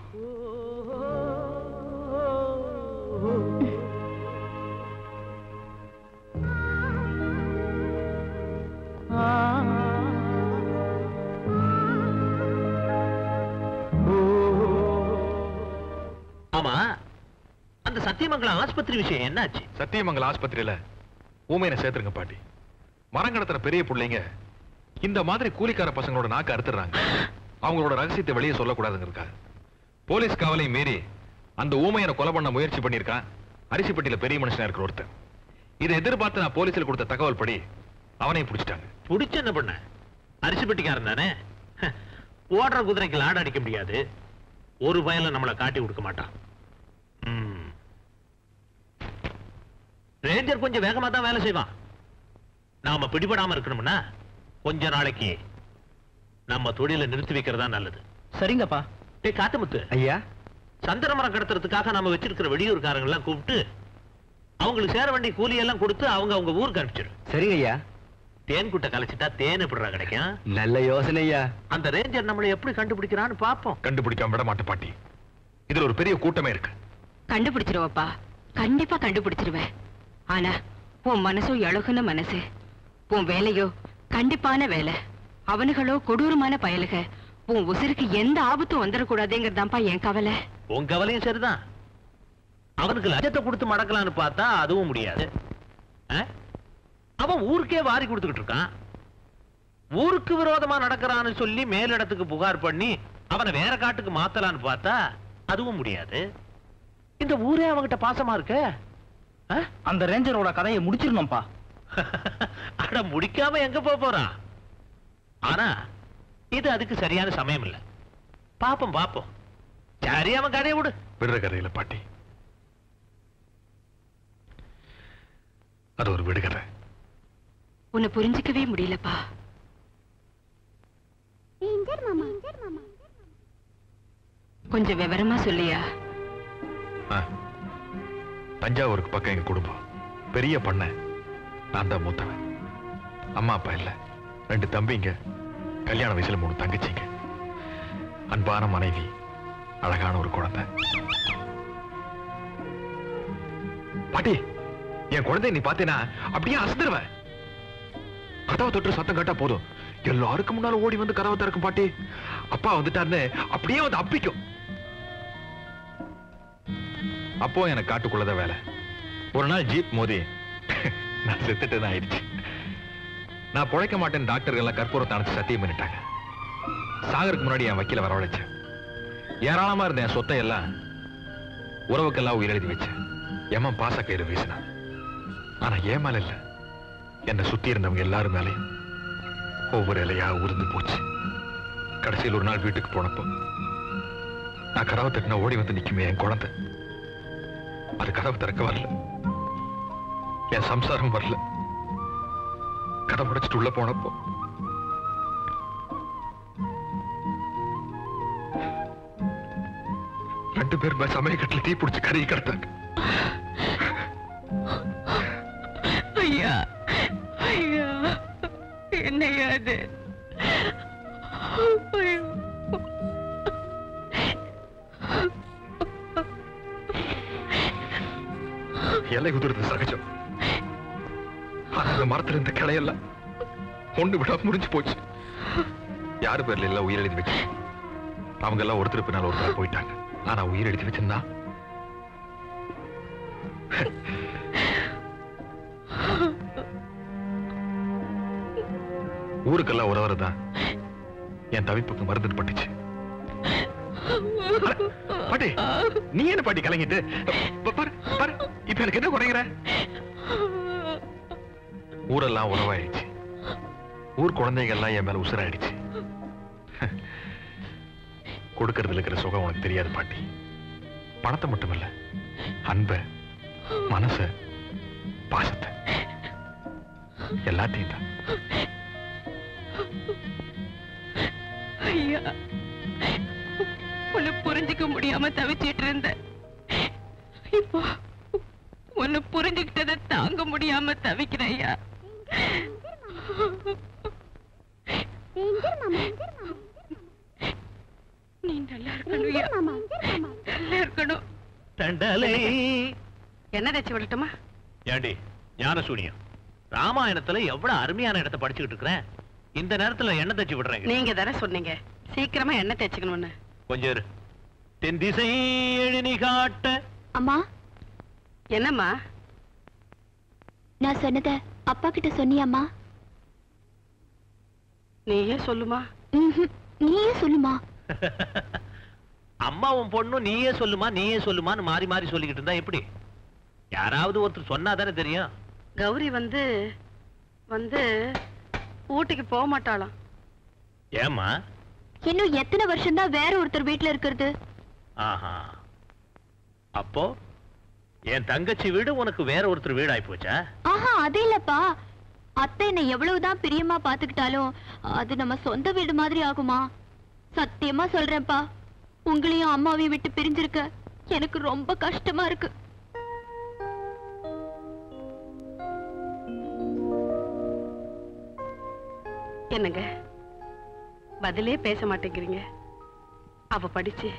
ஆமா, அந்த சத்தியமங்கலம் ஆஸ்பத்திரி விஷயம் என்னாச்சு? சத்தியமங்கலம் ஆஸ்பத்திரியில ஊமையினை சேர்த்துருங்க பாட்டி. மரங்கடத்துல பெரிய பிள்ளைங்க இந்த மாதிரி கூலிக்கார பசங்களோட நாக்கு அறுத்துறாங்க. அவங்களோட ரகசியத்தை வெளியே சொல்லக்கூடாதுங்கிறக்கா போலீஸ் காவலை மீறி அந்த ஊமையனை கொலை பண்ண முயற்சி பண்ணியிருக்கான். அரிசிப்பட்டியில பெரிய மனுஷனா இருக்கிற ஒருத்தன். இதை எதிர்பார்த்து நான் போலீஸில் கொடுத்த தகவல் படி அவனையும் பிடிச்சிட்டாங்க. பிடிச்ச என்ன பண்ண? அரிசிப்பட்டிக்காரன் தானே, ஓடுற குதிரைக்கு லாட அடிக்க முடியாது. ஒரு பயல நம்மளை காட்டி கொடுக்க மாட்டான். ரேஞ்சர் கொஞ்சம் வேகமா தான் வேலை செய்வான். நாம பிடிபடாம இருக்கணும்னா கொஞ்ச நாளைக்கு நம்ம தொழிலை நிறுத்தி வைக்கிறதா நல்லது. சரிங்கப்பா. டே காத்தமுத்து ஐயா, சந்திரமரம் கடத்துறதுக்காக நம்ம வச்சிருக்கிற வெளியூர்காரங்கள்லாம் கூப்பிட்டு அவங்களுக்கு சேர வேண்டிய கூலியெல்லாம் கொடுத்து அவங்க அவங்க ஊருக்கு அனுப்பிச்சிடும். சரிங்க ஐயா. தேன் குட்டை கலைச்சிட்டா தேன் எப்படிடா கிடைக்கும்? நல்ல யோசனை ஐயா. அந்த ரேஞ்சர் நம்மளை எப்படி கண்டுபிடிக்கிறான்னு பாப்போம். கண்டுபிடிக்காம விட மாட்டேன் பாட்டி. இதுல ஒரு பெரிய கூட்டமே இருக்கு. கண்டுபிடிச்சிருவப்பா, கண்டிப்பா கண்டுபிடிச்சிருவேன். ஆனா உன் மனசோ எழுகுன மனசு, உன் வேலையோ கண்டிப்பான வேலை, அவனுகளோ கொடூரமான பயலுக. உன் உசிருக்கு எந்த ஆபத்தும் வந்துடக்கூடாதுங்கிறதாப்பா என் கவலை. உன் கவலையும் சரிதான். அவனுக்கு லஞ்சத்தை கொடுத்து மடக்கலான்னு பார்த்தா அதுவும் முடியாது. அவன் ஊருக்கே வாரி கொடுத்துக்கிட்டு இருக்கான். ஊருக்கு விரோதமா நடக்கிறான்னு சொல்லி மேலிடத்துக்கு புகார் பண்ணி அவனை வேற காட்டுக்கு மாத்தலான்னு பார்த்தா அதுவும் முடியாது. இந்த ஊரே அவங்கிட்ட பாசமா இருக்க. அந்த ரேஞ்சரோட கதையை முடிச்சிடணும்பா. அட முடிக்காம எங்க போக போறான்? ஆனா இது அதுக்கு சரியான சமயம் இல்ல. பாப்போம் பாப்போம். சரி அவன் கதையை விடு. விடுற கதையில பாட்டி அது ஒரு விடுகத. உன்னை புரிஞ்சிக்கவே முடியலப்பா. கொஞ்சம் விவரமா சொல்லியா? தஞ்சாவூருக்கு பக்கம் எங்க குடும்பம் பெரிய பண்ண. நான் தான் மூத்தவன். அம்மா அப்பா இல்ல, ரெண்டு தம்பிங்க, கல்யாண வயசுல மூணு தங்கச்சிங்க, அன்பான மனைவி, அழகான ஒரு குழந்தை. பாட்டி என் குழந்தை நீ பாத்தீனா அப்படியே அசந்துருவேன். கதவை தொட்டு சத்தம் கேட்டா போதும் எல்லாருக்கும் முன்னாலும் ஓடி வந்து கதவை திறக்கும் பாட்டி. அப்பா வந்துட்டாருன்னு அப்படியே வந்து அப்பிக்கும். அப்போ எனக்கு காட்டுக்குள்ளதான் வேலை. ஒரு நாள் ஜீப் மோதி நான் செத்துட்டு ஆயிடுச்சு. நான் பிழைக்க மாட்டேன். டாக்டர்கள்லாம் கற்பூரத்தை அணைச்சு சத்தியம் பண்ணிட்டாங்க. சாகருக்கு முன்னாடி என் வக்கீல வரவழைச்சேன். ஏராளமா இருந்த என் சொத்தை எல்லாம் உறவுக்கெல்லாம் உயிரெழுதி வச்சேன். எம்மன் பாச கையில வீசினான். ஆனா ஏன் மேல இல்ல, என்னை சுத்தி இருந்தவங்க எல்லாரும் மேலையும் ஒவ்வொரு இலையா உருந்து போச்சு. கடைசியில் ஒரு நாள் வீட்டுக்கு போனப்போ நான் கதவை தட்டின ஓடி வந்து நிற்குமே என் குழந்தை. அது கதவை திறக்க வரல, என் சம்சாரம் வரல. கதை முடிச்சுட்டு உள்ள போனப்போ ரெண்டு பேருமே சமயக்கட்டில் தீ பிடிச்சு கறி கடத்தாங்க. ஐயா ஐயா என்னையா அது? எல்லை குதிரது சகஜம். மரத்துல இருந்த கிளையெல்லாம் ஒண்ணு விட முடிஞ்சு போச்சு. யாரு பேர்ல எல்லாம் உயிர் எழுதி வச்சு அவங்க எல்லாம் ஒருத்தர் பின்னால் ஒருத்தர் போயிட்டாங்க. ஆனா உயிர் எழுதி வச்சிருந்தா ஊருக்கெல்லாம் உறவுறதான் என் தவிப்புக்கு மருந்து பட்டுச்சு. பாட்டி நீ என்ன பாட்டி கலங்கிட்டு? இப்ப எனக்கு என்ன குறைகிற? ஊரெல்லாம் உறவாயிடுச்சு. ஊர் குழந்தைகள்லாம் என் மேல உசுராயிடுச்சு. கொடுக்கறதுல இருக்கிற சுகம் உனக்கு தெரியாது பாட்டி. பணத்தை மட்டுமில்ல, அன்ப, மனச, பாசத்தை எல்லாத்தையும் தான். ஐயா உன்னை புரிஞ்சுக்க முடியாம தவிச்சிட்டு இருந்த, இப்போ உன்னை புரிஞ்சுக்கிட்டதை தாங்க முடியாம தவிக்கிறேன் ஐயா. நீ நல்லா இருக்கணும். என்ன தச்சு விடட்டுமா? ஏண்டி ஞான சூனியம், ராமாயணத்துல எவ்வளவு அருமையான இடத்தை படிச்சுக்கிட்டு இருக்கிறேன். இந்த நேரத்துல எண்ணெய் தச்சு விடுறேன். நீங்க தானே சொன்னீங்க சீக்கிரமா எண்ணெய் தச்சுக்கணும்னு. கொஞ்சம் தென் திசை எழுநி காட்ட. அம்மா என்னம்மா? நான் சொன்னத அப்பா கிட்ட சொன்னியம்மா? நீயே சொல்லுமா. நீயே சொல்லுமா. அம்மாவும் பொண்ணும் நீயே சொல்லுமா நீயே சொல்லுமான்னு மாறி மாறி சொல்லிக்கிட்டு இருந்தா எப்படி? யாராவது ஒருத்தர் சொன்னாதானே தெரியும். கௌரி வந்து வந்து ஊட்டிக்கு போக மாட்டாளாம். ஏமா? இன்னும் எத்தனை வருஷம் தான் வேற ஒருத்தர் வீட்டுல இருக்கிறது? ஆஹா, அப்போ என் தங்கச்சி வீடு உனக்கு வேற ஒருத்தர் வீடு ஆயி போச்சா? ஆஹா அது இல்லப்பா. அத்தை என்ன எவ்வளவுதான் பிரியமா பாத்துக்கிட்டாலும் அது நம்ம சொந்த வீடு மாதிரி ஆகுமா? சத்தியமா சொல்றேன்ப்பா, உங்களையும் அம்மாவையும் விட்டு பிரிஞ்சிருக்க எனக்கு ரொம்ப கஷ்டமா இருக்கு. என்னங்க பதிலே பேச மாட்டேங்கிறீங்க? அவ படிச்சு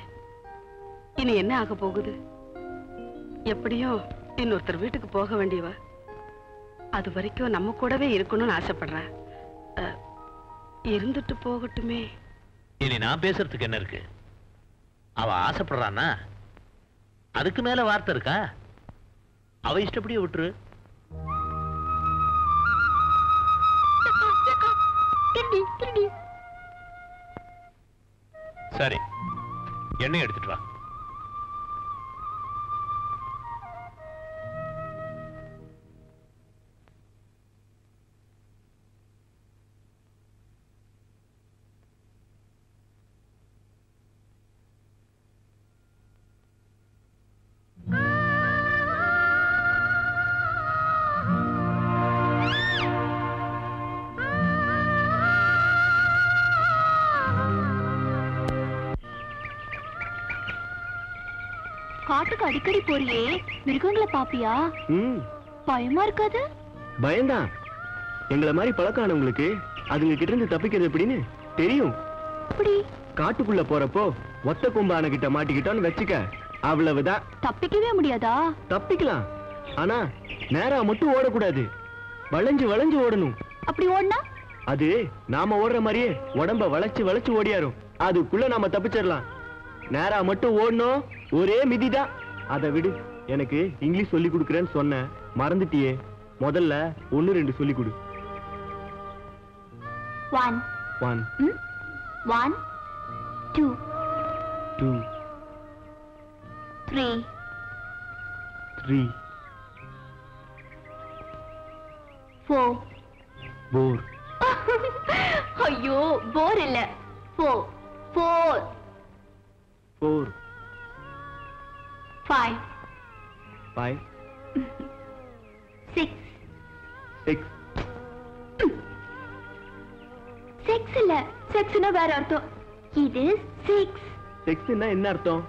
இனி என்ன ஆக போகுது? எப்படியோ இன்னொருத்தர் வீட்டுக்கு போக வேண்டியவ. அது வரைக்கும் நம்ம கூடவே இருக்கணும்னு ஆசைப்படுறேன். இருந்துட்டு போகட்டுமே. இனி நான் பேசுறதுக்கு என்ன இருக்கு? அவ ஆசைப்படுறான்னா அதுக்கு மேல வார்த்தை இருக்கா? அவ இஷ்டப்படியே விட்டுரு. திருடி திருடி. சரி, எண்ணெய் எடுத்துட்டு வா. காட்டுக்கு அடிக்கடி போறியே, மிருகங்களை பாப்பியா? பயமா இருக்காது? பயம்தான். எங்களை மாதிரி பழக்கான உங்களுக்கு அதுங்க கிட்ட இருந்து தப்பிக்கிறது எப்படின்னு தெரியும். காட்டுக்குள்ள போறப்போ ஒத்த கொம்பான கிட்ட மாட்டிக்கிட்டோன்னு வச்சுக்க, அவ்வளவுதான். தப்பிக்கவே முடியாதா? தப்பிக்கலாம், ஆனா நேரா மட்டும் ஓடக்கூடாது, வளைஞ்சு வளைஞ்சு ஓடணும். அப்படி ஓடனா அது நாம ஓடுற மாதிரியே உடம்ப வளைச்சு வளைச்சு ஓடியாரும், அதுக்குள்ள நாம தப்பிச்சிடலாம். நேரா மட்டும் ஓடணும், ஒரே மிதிதான். அதை விடு, எனக்கு இங்கிலீஷ் சொல்லி கொடுக்குறேன்னு சொன்ன மறந்துட்டியே, முதல்ல ஒன்னு ரெண்டு சொல்லி கொடு. One one one two two three three four four. ஐயோ, போர் இல்ல, four four four. Five. Five. Six. Six. Six இல்ல, six னா வேற அர்த்தம். இது six. Six னா என்ன அர்த்தம்?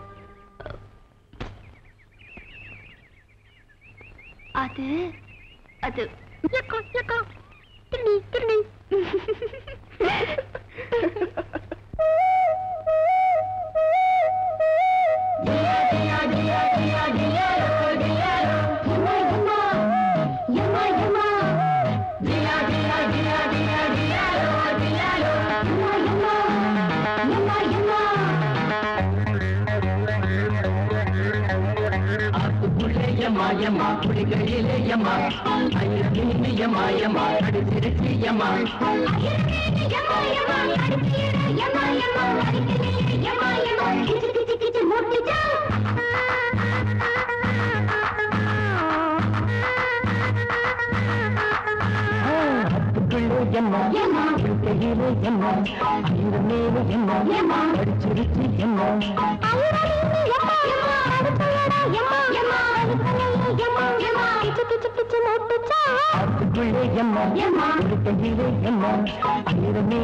அது அது யக்கா யக்கா திருடி திருடி. மாயமா குடிகளிலே யமா அயர்கினி யமா யமா அடிச்சிருச்சி யமா அயர்கினி யமா யமா அடிச்சிரு யமா யமா அடிச்சிரு யமா யமா கிச்சு கிச்சு கிச்சு மூடிச்சா. யமா யமா குடிகளிலே யமா அயர்கினி யமா யமா அடிச்சிருச்சி யமா அயர்கினி யமா யமா அடிச்சிரு யமா யமா அடிச்சிரு yamma yamma kichu kichu kichu motucha adulle yamma yamma udile yamma anirame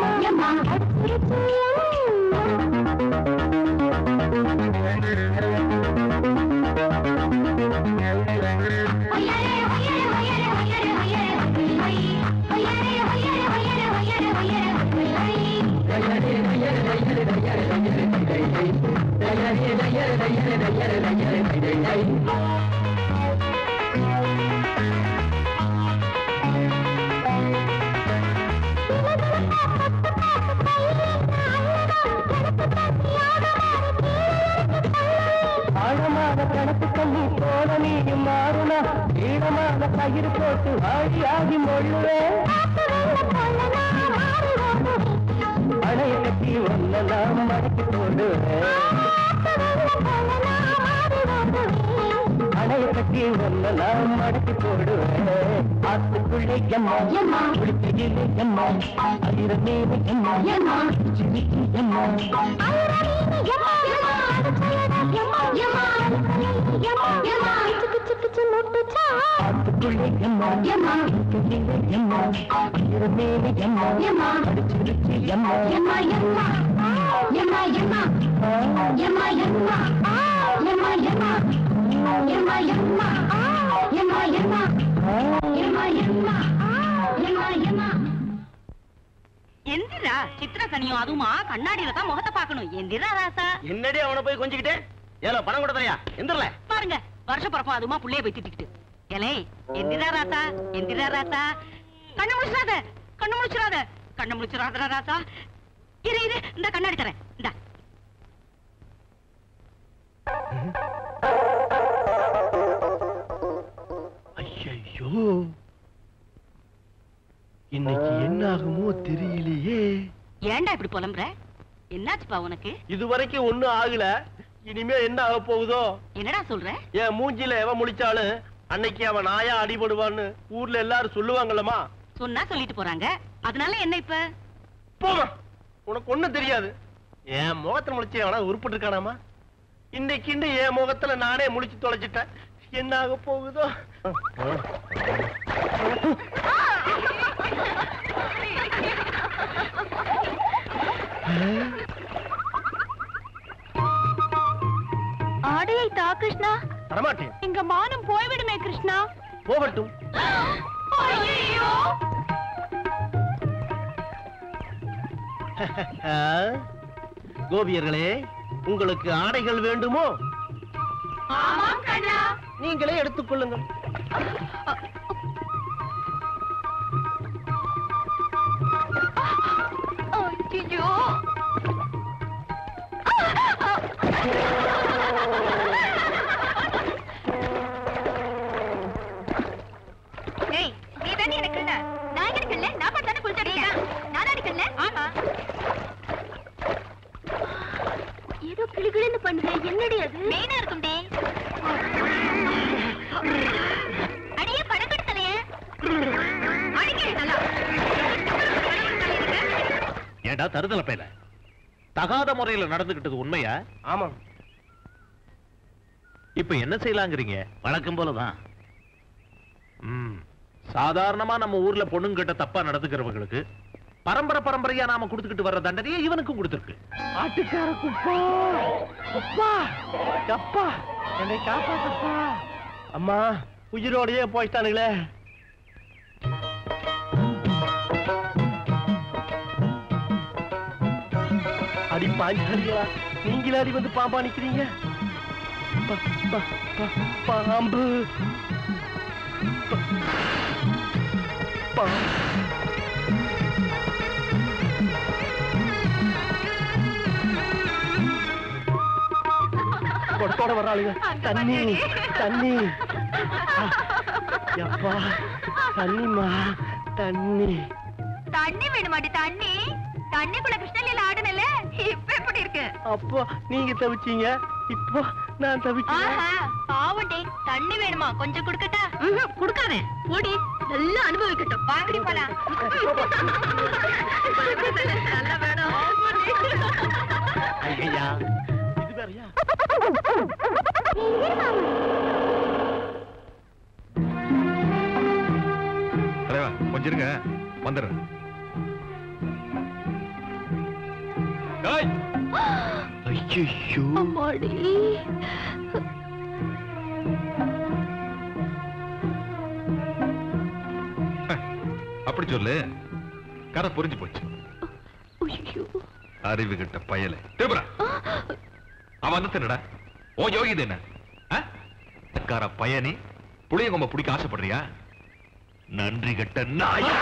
yamma yamma chichi yamma பயிர் போட்டு ஆழியாகி மொழுவேன் அணைய கட்டி ஒன்னலாம் மடக்கி போடுவேன் அணைய கட்டி ஒன்னலாம் மடக்கி போடுவேன் ஆத்துக்குள்ளே எம்மா குளிக்கையிலே எம்மா அயிர மேலே எம்மா சிரிக்கு எம்மா எந்திரா சித்திரசனியும் அதுமா கண்ணாடியில தான் முகத்தை பார்க்கணும். எந்திரா ராசா என்னடி அவனை போய் கொஞ்சிக்கிட்டே ஏல பணம் கொடுத்தறியா எந்திரல பாருங்க வருஷ பரப்பா அதுமா புள்ளைய போய் திட்டிக்கிட்டு ஏலே எந்திரா ராசா எந்திரா ராசா கண்ணு முழிச்சிடாத கண்ணு முழிச்சிடாத கண்ணு முழிச்சிடாத ராசா இரு இரு இந்த கண்ணாடி தரேன் இந்த ஐயோ இன்னைக்கு என்ன ஆகுமோ தெரியலையே. ஏன்டா இப்படி புலம்புற என்னாச்சுப்பா உனக்கு? இது வரைக்கும் ஒண்ணும் ஆகல இனிமே என்ன ஆக போகுதோ? என்னடா சொல்ற? ஏன் மூஞ்சில எவன் முழிச்சாலும் அன்னைக்கு அவன் நாயா அடிபடுவான்னு ஊர்ல எல்லாரும் சொல்லுவாங்களமா? சொன்னா சொல்லிட்டு போறாங்க அதனால என்ன இப்ப? போமா உனக்கு ஒண்ணும் தெரியாது. என் முகத்துல முழிச்சு அவனா உருப்பிட்டு இருக்கானாமா? இன்னைக்கு இன்னும் என் முகத்துல நானே முழிச்சு தொலைச்சிட்டேன் என்ன ஆக போகுதோ? ஆடையை தா கிருஷ்ணா. தரமாட்டேன். எங்க மானம் போய்விடுமே கிருஷ்ணா. போகட்டும். ஐயோ. கோபியர்களே உங்களுக்கு ஆடைகள் வேண்டுமோ? ஆமாம் கண்ணா. நீங்களே எடுத்துக்கொள்ளுங்கள். ஐயோ ஏதோ கிளிகிழந்து பண்ற என்னடி அது மெயினா இருக்கும் அடியே படக்கெடுத்தலையே ஏடா தருதல பேல தகாத முறையில் நடந்துகிட்டது உண்மையா? ஆமா இப்ப என்ன செய்யலாங்கிறீங்க? வழக்கம் போலதான். சாதாரணமா நம்ம ஊர்ல பொண்ணுங்கிட்ட தப்பா நடந்துக்கிறவங்களுக்கு பரம்பரை பரம்பரையா நாம கொடுத்துக்கிட்டு வர்ற தண்டனையே இவனுக்கும் கொடுத்துருக்கு. அம்மா உயிரோடையே போயிட்டானுங்களே. அடி பாஞ்சாலியா நீங்களே அடி வந்து பாம்பா நிக்கிறீங்க. பாம்பு கொடத்தோட வர்றாளுங்க. தண்ணி தண்ணி எப்பா தண்ணிமா தண்ணி தண்ணி வேணுமாட்டி தண்ணி தண்ணிக்குள்ள கிருஷ்ணலீல ஆடுனல இப்ப எப்படி இருக்கு? அப்போ நீங்க தவிச்சீங்க இப்போ நான் தவிச்சேன். பாவடே தண்ணி வேணுமா கொஞ்சம் குடுக்கட்டா? குடுக்காத போடி நல்லா அனுபவிக்கட்டும் வாங்கடி போலாம். நல்லா வேணும் ஐயா இது வேறயா? தலைவா கொஞ்சம் இருங்க வந்துடுறேன். அப்படி சொல்லு கதை புரிஞ்சு போச்சு. அறிவு கிட்ட பயல திபுரா அவன் என்னடா ஓ யோகிது என்ன கார பயனி புளியங்கொம்ப பிடிக்க ஆசைப்படுறியா? நன்றி கட்ட நாய்.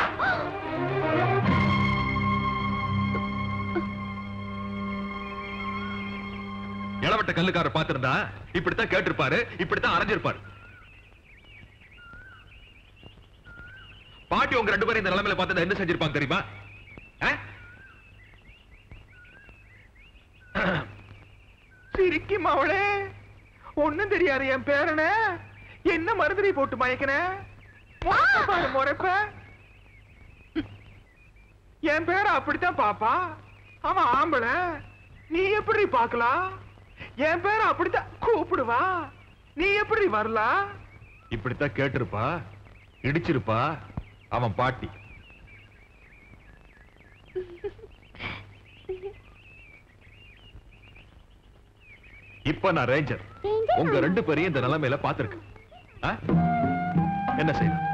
இளவட்ட கல்லுக்கார பாத்திருந்தா இப்படித்தான் கேட்டிருப்பாரு இப்படித்தான் அரைஞ்சிருப்பாரு. பாட்டி உங்க ரெண்டு பேரும் இந்த நிலைமையில பார்த்தா என்ன செஞ்சிருப்பாங்க தெரியுமா? சிரிக்கி மாவளே, ஒன்னும் தெரியாது என் பேரன என்ன மருந்தடி போட்டு மயக்கினேன். முறைப்ப என் பேர அப்படித்தான் பாப்பா. ஆமா ஆம்பள நீ எப்படி பாக்கலாம்? என் பேர அப்படித்தான் கூப்பிடுவா. நீ எப்படி வரலாம்? இப்படித்தான் கேட்டிருப்பா, இடிச்சிருப்பா அவன் பாட்டி. இப்ப நான் ரேஞ்சர் உங்க ரெண்டு பேரையும் இந்த நிலைமையில பாத்திருக்கேன். என்ன செய்யலாம்?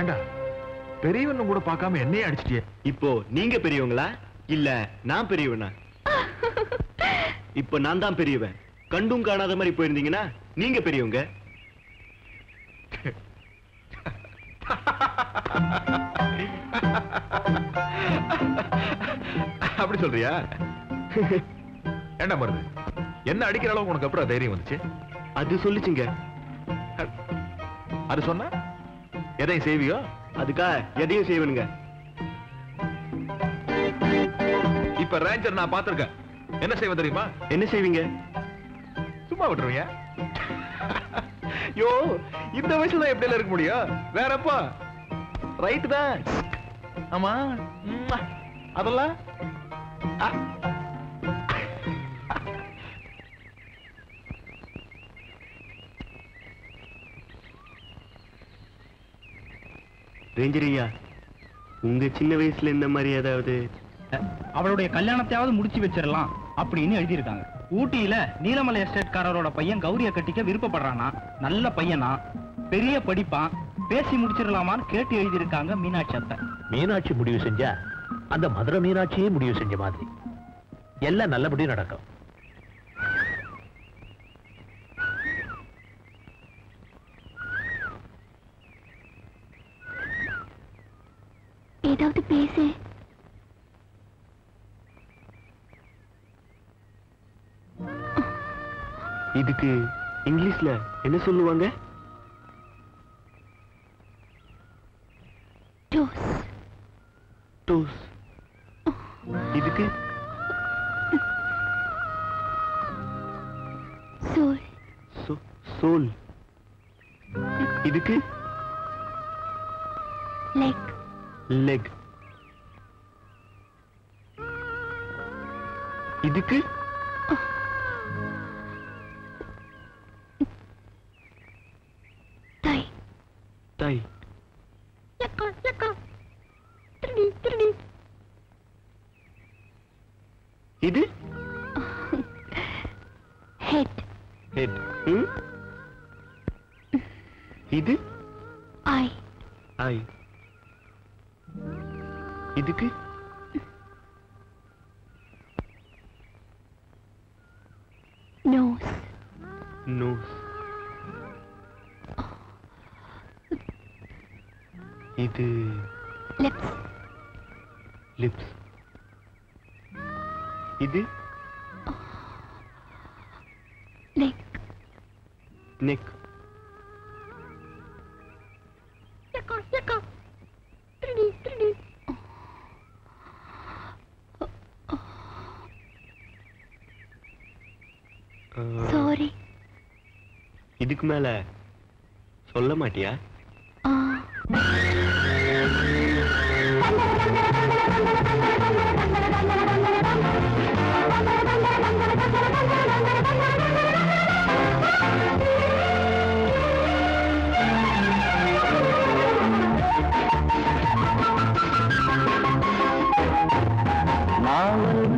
ஏண்டா பெரியவன் கூட பார்க்காம என்னையே அடிச்சிட்டியே. இப்போ நீங்க பெரியவங்களா இல்ல நான் பெரியவனா? இப்ப நான் தான் பெரியவன். கண்டும் காணாத மாதிரி போயிருந்தீங்கன்னா நீங்க பெரியவங்க. அப்படி சொல்றியா? என்ன மருந்து என்ன அடிக்கிற அளவுக்கு உனக்கு அப்புறம் தைரியம் வந்துச்சு? அது சொல்லிச்சுங்க. அது சொன்னா எதையும் செய்வியோ? அதுக்கா எதையும் செய்வனுங்க. இப்ப ரேஞ்சர் நான் பாத்திருக்கேன். என்ன செய்வ தெரியுமா? என்ன செய்வீங்க? சும்மா விட்டுருவீங்க? யோ இந்த வயசுல எப்படில இருக்க முடியும்? வேறப்பா ரைட் தான். ஆமா அதெல்லாம் ரேஞ்சரியா உங்க சின்ன வயசுல இந்த மாதிரி ஏதாவது அவளுடைய கல்யாணத்தையாவது முடிச்சு வச்சிடலாம் அப்படின்னு எழுதியிருக்காங்க. ஊட்டியில நீலமலை எஸ்டேட்காரரோட பையன் கௌரிய கட்டிக்க விருப்பப்படுறானா, நல்ல பையனா, பெரிய படிப்பான், பேசி முடிச்சிடலாமான்னு கேட்டு எழுதியிருக்காங்க. மீனாட்சி அத்தை மீனாட்சி முடிவு செஞ்சா அந்த மதுரை மீனாட்சியே முடிவு செஞ்ச மாதிரி எல்லாம் நல்லபடியும் நடக்கும். ஏதாவது பேசு. இதுக்கு இங்கிலீஷ்ல என்ன சொல்லுவாங்க? டோஸ். டோஸ். இதுக்கு சோல். So sole. இதுக்கு லெக். லெக். இதுக்கு தை. லக்கா லக்கா திருடி திருடி. இது ஹெட். ஹெட். இது ஐ. ஐ. இதுக்கு நோஸ். நோஸ். இது lips. lips. இது neck. neck. yaka yaka tridi tridi. sorry. இதுக்கு மேல சொல்ல மாட்டியா?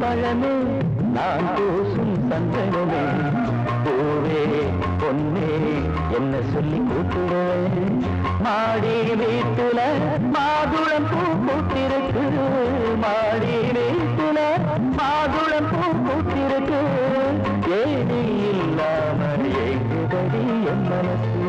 பழமே நான் பூசும் சந்தனமே பூவே பொன்னே என்ன சொல்லி கூட்டுவேன். மாடி வீட்டுல மாதுளம் பூ பூத்திருக்கு. மாடி வீட்டுல மாதுளம் பூ பூத்திருக்கு. ஏடி இல்லாமல் ஏங்குதடி என் மனசு.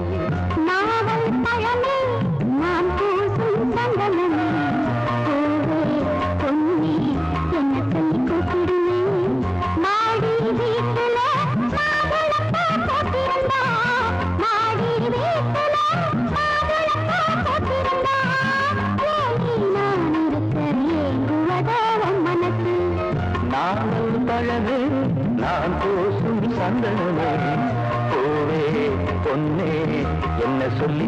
வந்தவனே பூவே பொன்னே என்ன சொல்லி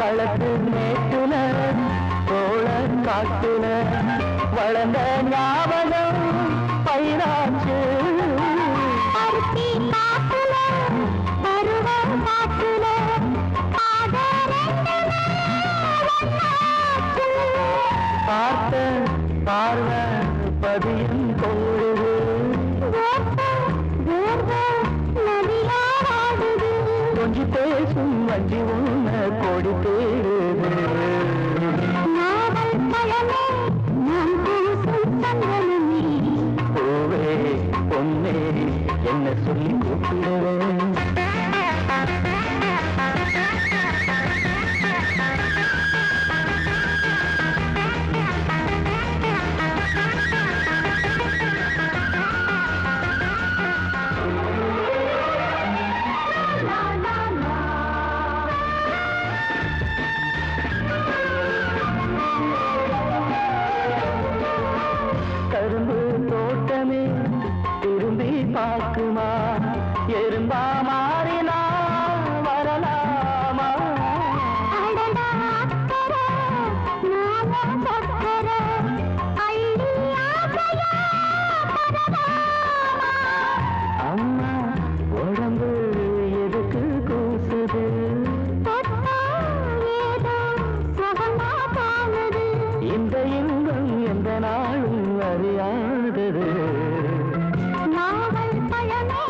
களத்து மேட்டுல தோழ காட்டுல வளர்ந்த ஞாபகம் பயிராச்சு. பார்த்த பார்வ பதியம் தோழுது கொஞ்சி பேசும் வஞ்சி உன்ன கொடி தேடுது. பூவே பொன்னே என்ன சொல்லி கூப்பிடுவேன். கரும்பு தோட்டமே திரும்பி பார்க்குமா எறும்பா மாறினா வரலாமா. அம்மா உடம்பு எதுக்கு கூசுது இந்த இன்பம் எந்த நாளும் அறியாதது. நாவல் பழமே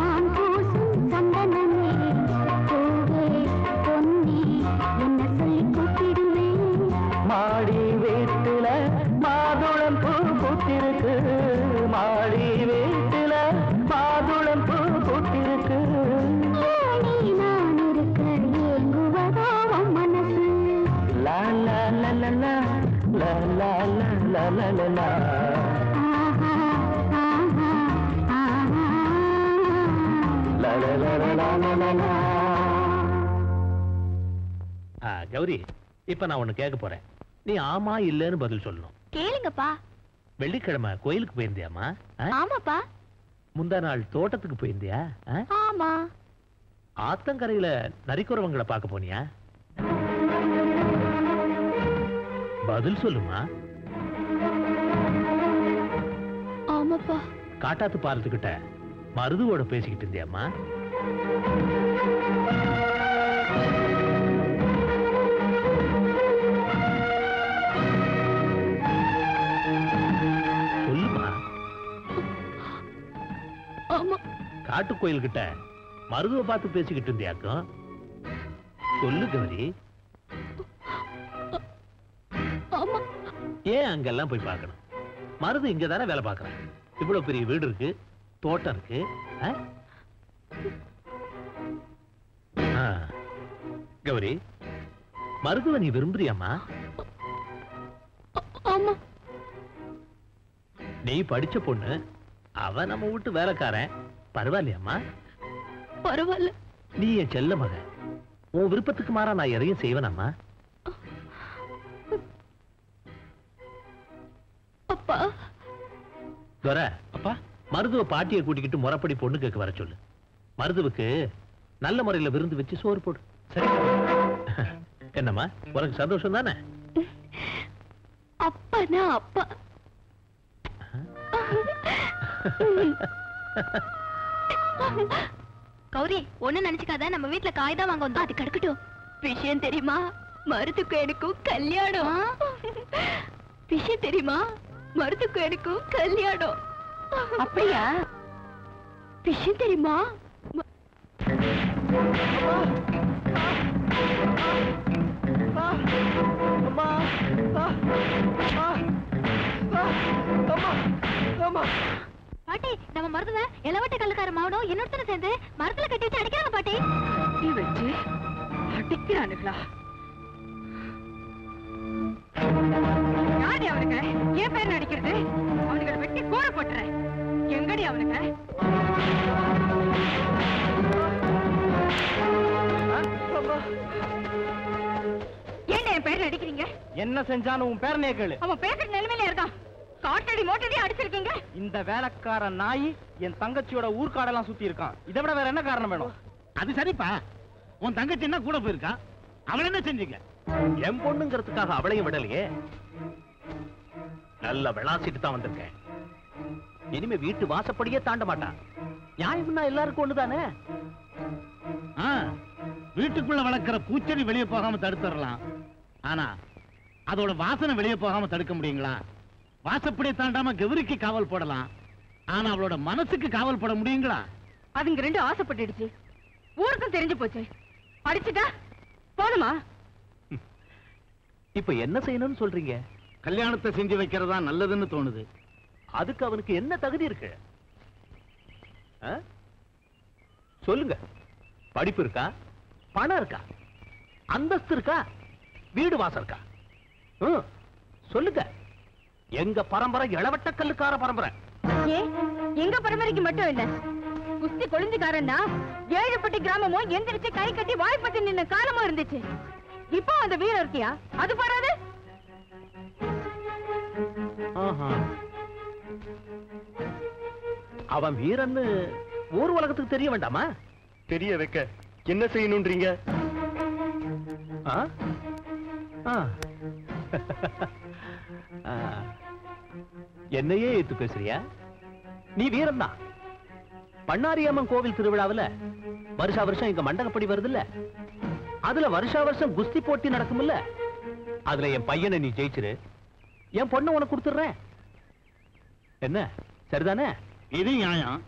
நான் பூசும் சந்தனமே பூவே பொன்னே என்ன சொல்லி கூப்பிடுமே. மாடி வீட்டுல மாதுளம் பூ பூத்திருக்கு மாடி வீட்டுல மாதுளம் பூ பூத்திருக்கு. நான் இருக்க ஏங்குவதோ மனசு லாலா லலா la la la la la la la la la la la. ஆ கௌரி, இப்ப நான் ஒன்னு கேட்க போறேன், நீ ஆமா இல்லன்னு பதில் சொல்லணும். கேளுங்கப்பா. வெள்ளிக்கிழமை கோயிலுக்கு போயிருந்தியாமா? ஆமாப்பா. முந்தா நாள் தோட்டத்துக்கு போயிருந்தியா? ஆமா. ஆத்தங்கரையில நரிக்குறவங்களை பார்க்க போனியா? பதில் சொல்லுமா. ஆமாப்பா. காட்டாத்து பாலத்துக்கிட்ட மருதுவோட பேசிக்கிட்டு இருந்தியாமா? சொல்லுமா. ஆமா. காட்டு கோயில்கிட்ட மருதுவை பார்த்து பேசிக்கிட்டு இருந்தியாக்கும்? சொல்லு கௌரி. ஏன் அங்கெல்லாம் போய் பார்க்கணும்? மருது இங்க தானே வேலை பார்க்கறேன். இவ்வளவு பெரிய வீடு இருக்கு, தோட்டம் இருக்கு. கௌரி, மருதுவை நீ விரும்புறியாமா? நீ படிச்ச பொண்ணு, அவ நம்ம விட்டு வேலைக்காரன். பரவாயில்லையாமா? பரவாயில்ல. நீ என் செல்ல மகன், உன் விருப்பத்துக்கு மாறா நான் எதையும் செய்வேனாமா? அப்பா துரை, அப்பா மருதுவ பாட்டியை கூட்டிக்கிட்டு முறைப்படி பொண்ணு கேட்க வர சொல்லு. மருதுவுக்கு நல்ல முறையில விருந்து வச்சு சோறு போடு. சரி என்னம்மா, உனக்கு சந்தோஷம் தானே? அப்பானா அப்பா. கௌரி, ஒண்ணு நினைச்சுக்காத, நம்ம வீட்டுல காய்தான் வாங்க வந்தோம், அது கிடக்கட்டும். விஷயம் தெரியுமா? மருதுக்கு எனக்கும் கல்யாணம். விஷயம் தெரியுமா? மருதுக்கு எனக்கும் கல்யாணம். அப்படியா? விஷயம் தெரியுமா? பாட்டி, நம்ம மருதுவ இளவட்ட கல்லுக்கார மவனும் இன்னொருத்தரும் சேர்ந்து மரத்துல கட்டி வச்சு அடிக்கிறாங்க பாட்டி. வச்சு அடிக்கிறானுங்களா? யாரு அவனுக்கு? ஏன் பேர் அடிக்கிறது? அவனுக்கு வெட்டி கூற போட்டுறேன். எங்கடி அவனுக்கு? ஏன் என் பேர் அடிக்கிறீங்க? என்ன செஞ்சானு உன் பேரனே கேளு. அவன் பேசுற நிலைமையில இருக்கான். காட்டடி மோட்டடி அடிச்சிருக்கீங்க. இந்த வேலைக்கார நாய் என் தங்கச்சியோட ஊர்காடெல்லாம் சுத்தி இருக்கான். இதை விட வேற என்ன காரணம் வேணும்? அது சரிப்பா, உன் தங்கச்சி என்ன கூட போயிருக்கான், அவள என்ன செஞ்சீங்க? என் பொண்ணுங்கிறதுக்காக அவளையும் விடலையே. நல்ல விளாசிட்டு தான் வந்திருக்கேன். இனிமே வீட்டு வாசப்படியே தாண்ட மாட்டான். நியாயம்னா எல்லாருக்கும் ஒண்ணுதானே. வீட்டுக்குள்ள வளர்க்கிற பூச்செடி வெளியே போகாம தடுத்துடலாம், ஆனா அதோட வாசனை வெளியே போகாம தடுக்க முடியுங்களா? வாசப்படியை தாண்டாம கெவுரிக்கு காவல் போடலாம், ஆனா அவளோட மனசுக்கு காவல் போட முடியுங்களா? அதுங்க ரெண்டு ஆசைப்பட்டுடுச்சு, ஊருக்கும் தெரிஞ்சு போச்சு. அடிச்சுட்டா போதுமா? இப்ப என்ன செய்யணும்னு சொல்றீங்க? கல்யாணத்தை செஞ்சு வைக்கிறதா நல்லதுன்னு தோணுது. அதுக்கு அவனுக்கு என்ன தகுதி இருக்கு? சொல்லுங்க. படிப்பு இருக்கா? பணம் இருக்கா? அந்தஸ்து இருக்கா? வீடு வாசம் இருக்கா? சொல்லுங்க. எங்க பரம்பரை இளவட்ட கல்லுக்கார பரம்பரை. எங்க பரம்பரைக்கு மட்டும் இல்ல, குஸ்தி கொழுந்துக்காரன்னா ஏழுப்பட்டி கிராமமும் எந்திரிச்சு கை கட்டி வாய்ப்பத்தி நின்ன காலமும் இருந்துச்சு. இப்போ அந்த வீரம் இருக்கியா, அது பாராது. அவன் வீரன்னு ஊர் உலகத்துக்கு தெரிய வேண்டாமா? தெரிய வைக்க என்ன செய்யணும்ன்றீங்க? என்னையே ஏத்து பேசுறியா? நீ வீரம் தான். பண்ணாரியம்மன் கோவில் திருவிழாவில வருஷா வருஷம் இங்க மண்டகப்படி வருதுல்ல, அதுல வருஷா வருஷம் குஸ்தி போட்டி நடக்கும்ல, அதுல என் பையனை நீ ஜெயிச்சிரு, என் பொண்ணு உனக்கு கொடுத்துறேன். என்ன சரிதானே? இது நியாயம்.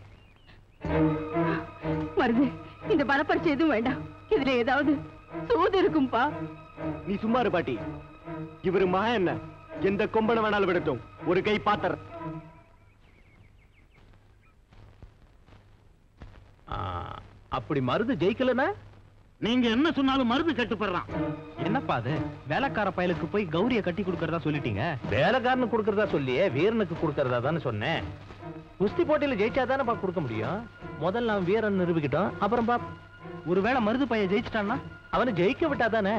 மருது, இந்த பரப்பரிச்சு எதுவும் வேண்டாம். இதுல ஏதாவது சூது இருக்கும்பா. நீ சும்மா இரு பாட்டி. இவரு மகன் என்ன, எந்த கொம்பனை வேணாலும் விடட்டும், ஒரு கை பாத்தர். அப்படி மருது ஜெயிக்கலன்னா நீங்க என்ன சொன்னாலும் மருந்து கட்டுப்படுறான். என்னப்பா அது? வேலைக்கார பயலுக்கு போய் கௌரிய கட்டி கொடுக்கறதா சொல்லிட்டீங்க. வேலைக்காரனு கொடுக்கறதா சொல்லியே வீரனுக்கு கொடுக்கறதா தானே சொன்னேன். குஸ்தி போட்டியில ஜெயிச்சாதானே பா கொடுக்க முடியும். முதல்ல அவன் வீரன் நிரூபிக்கிட்டோம், அப்புறம் பா. ஒருவேளை மருது பையன் ஜெயிச்சிட்டான்னா அவனை ஜெயிக்க விட்டாதானே.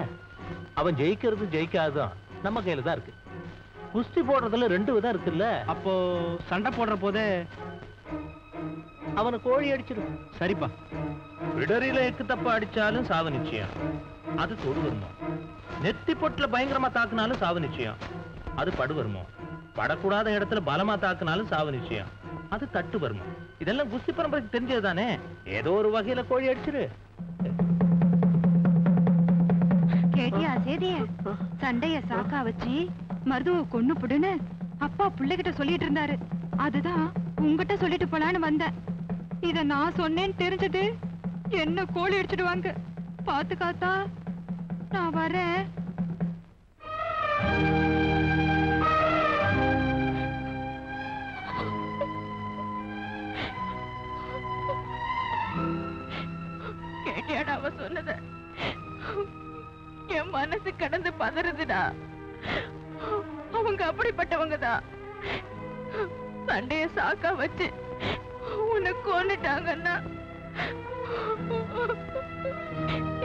அவன் ஜெயிக்கிறது ஜெயிக்காதான் நம்ம கையில தான் இருக்கு. குஸ்தி போடுறதுல ரெண்டு விதம் இருக்குல்ல, அப்போ சண்டை போடுற போதே அவனை கோழி அடிச்சிடும். சரிப்பா, விடரில எக்கு தப்பா அடிச்சாலும் சாவு நிச்சயம், அது தொடு வருமோ. நெத்தி பொட்டுல பயங்கரமா தாக்குனாலும் சாவு நிச்சயம், அது படு வருமோ. படக்கூடாத இடத்துல பலமா தாக்குனாலும் சாவு நிச்சயம், அது தட்டு வருமோ. இதெல்லாம் குஸ்தி பரம்பரைக்கு தெரிஞ்சதுதானே. ஏதோ ஒரு வகையில கோழி அடிச்சிரு. கேட்டியா சேதிய? சண்டைய சாக்கா வச்சு மருதுவ கொன்னு புடுன்னு அப்பா பிள்ளைகிட்ட சொல்லிட்டு இருந்தாரு. அதுதான் உங்ககிட்ட சொல்லிட்டு போலான்னு வந்தேன். இத நான் சொன்னேன்னு தெரிஞ்சது என்ன கோழி அடிச்சிடுவாங்க. பாத்து காத்தா நான் வரேன். கேட்டியாடா அவ சொன்னத? என் மனசு கடந்து பதறுதுடா. அவங்க அப்படிப்பட்டவங்கதான். சண்டைய சாக்கா வச்சு உன்னை கொன்னுட்டாங்கன்னா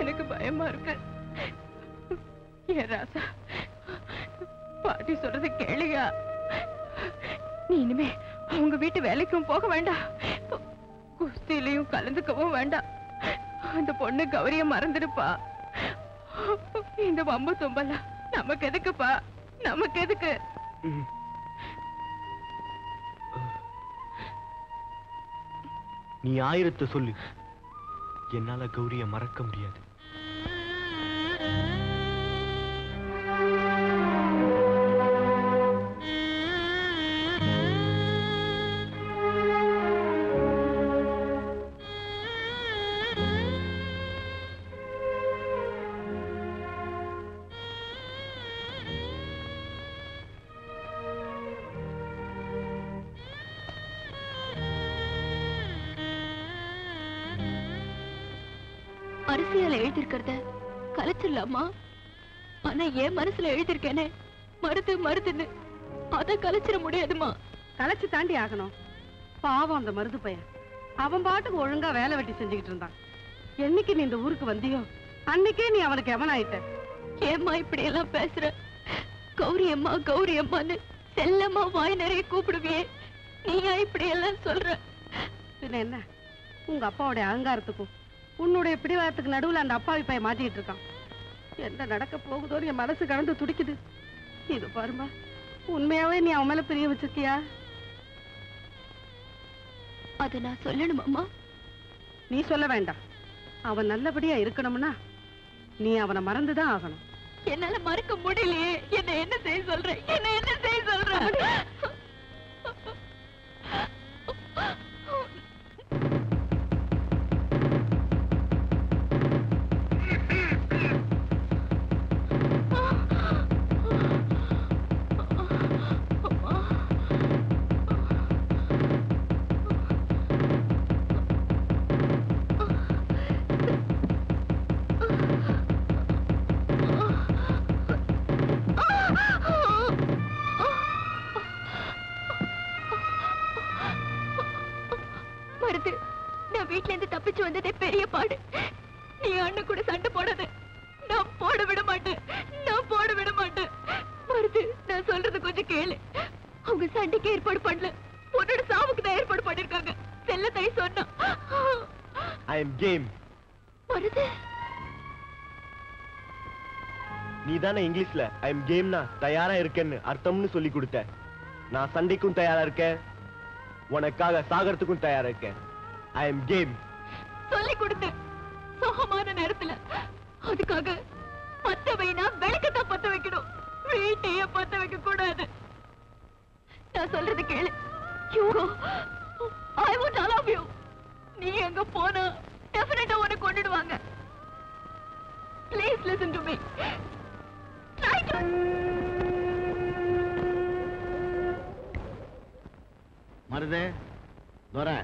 எனக்கு பயமா இருக்கு. ஏ ராசா, பாட்டி சொல்றது கேளியா? நீ இனிமே அவங்க வீட்டு வேலைக்கும் போக வேண்டாம், குஸ்திலையும் கலந்துக்கவும் வேண்டாம். அந்த பொண்ணு கௌரிய மறந்துடுப்பா. இந்த வம்பு தும்பல நமக்கு எதுக்குப்பா, நமக்கு எதுக்கு? நீ ஆயிரத்தை சொல்லு, என்னால கௌரிய மறக்க முடியாது. அரிசியால எழுதிருக்கிறத கலைச்சிடலாமா? ஆனா என் மனசுல எழுதிருக்கேனே மறுத்து மறுத்துன்னு அத கலைச்சிட முடியாதுமா? கலைச்சு தாண்டி ஆகணும். பாவம் அந்த மருது பையன், அவன் பாட்டுக்கு ஒழுங்கா வேலை வெட்டி செஞ்சுக்கிட்டு இருந்தான். என்னைக்கு நீ இந்த ஊருக்கு வந்தியோ அன்னைக்கே நீ அவனுக்கு எவனாயிட்ட. ஏம்மா இப்படி எல்லாம் பேசுற? கௌரி அம்மா கௌரி அம்மான்னு செல்லம்மா வாய் நிறைய கூப்பிடுவியே, நீயா இப்படி எல்லாம் சொல்ற? பின்ன என்ன, உங்க அப்பாவோட அகங்காரத்துக்கும் உன்னுடைய பிடிவாரத்துக்கு நடுவுல அந்த அப்பாவி பைய மாட்டிக்கிட்டு இருக்கான். என்ன நடக்க போகுதோன்னு என் மனசு கலந்து துடிக்குது. இது பாருமா, உண்மையாவே நீ அவன் மேல பிரிய வச்சிருக்கியா? அத நான் சொல்லணுமாம்மா? நீ சொல்ல வேண்டாம். அவன் நல்லபடியா இருக்கணும்னா நீ அவனை மறந்துதான் ஆகணும். என்னால மறக்க முடியலையே, என்ன என்ன செய்ய சொல்ற? என்ன என்ன செய்ய சொல்ற? இங்கிலீஷ்ல ஐ அம் கேம்னா தயாரா இருக்கேன்னு அர்த்தம்னு சொல்லி கொடுத்த. நான் சண்டைக்கும் தயாரா இருக்கேன், உனக்காக சாகரத்துக்கும் தயாரா இருக்கேன். ஐ அம் கேம் சொல்லி கொடுத்த சோகமான நேரத்துல அதுக்காக பத்தவைனா விளக்கத்தை பத்த வைக்கணும், வீட்டையே பத்த வைக்க கூடாது. நான் சொல்றது கேளு. I would love you. நீ எங்க போனா டெஃபினட்டா உன்னை கொண்டுடுவாங்க. Please listen to me. மருதே, துரை,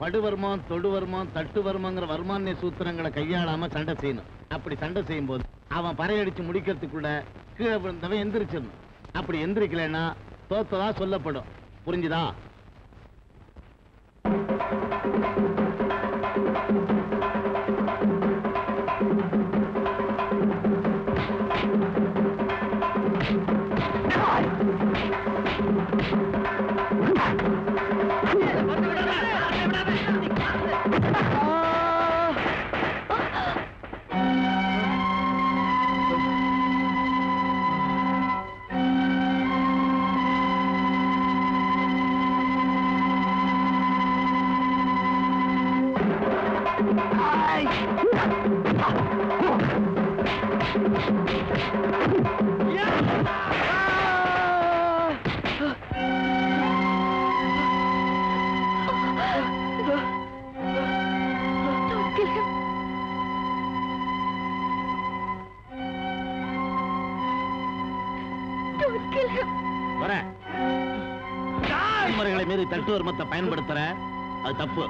படு வர்மம், தொடு வர்மம், தட்டு வர்மங்கிற வர்மானிய சூத்திரங்களை கையாளாம சண்டை செய்யணும். அப்படி சண்டை செய்யும் போது அவன் பறையடிச்சு முடிக்கிறதுக்குள்ள கீழே விழுந்தவன் எந்திரிச்சிடணும். அப்படி எந்திரிக்கலன்னா தோத்ததா சொல்லப்படும். புரிஞ்சுதா? தட்டு வர்மத்தை பயன்படுத்துற அது தப்பு.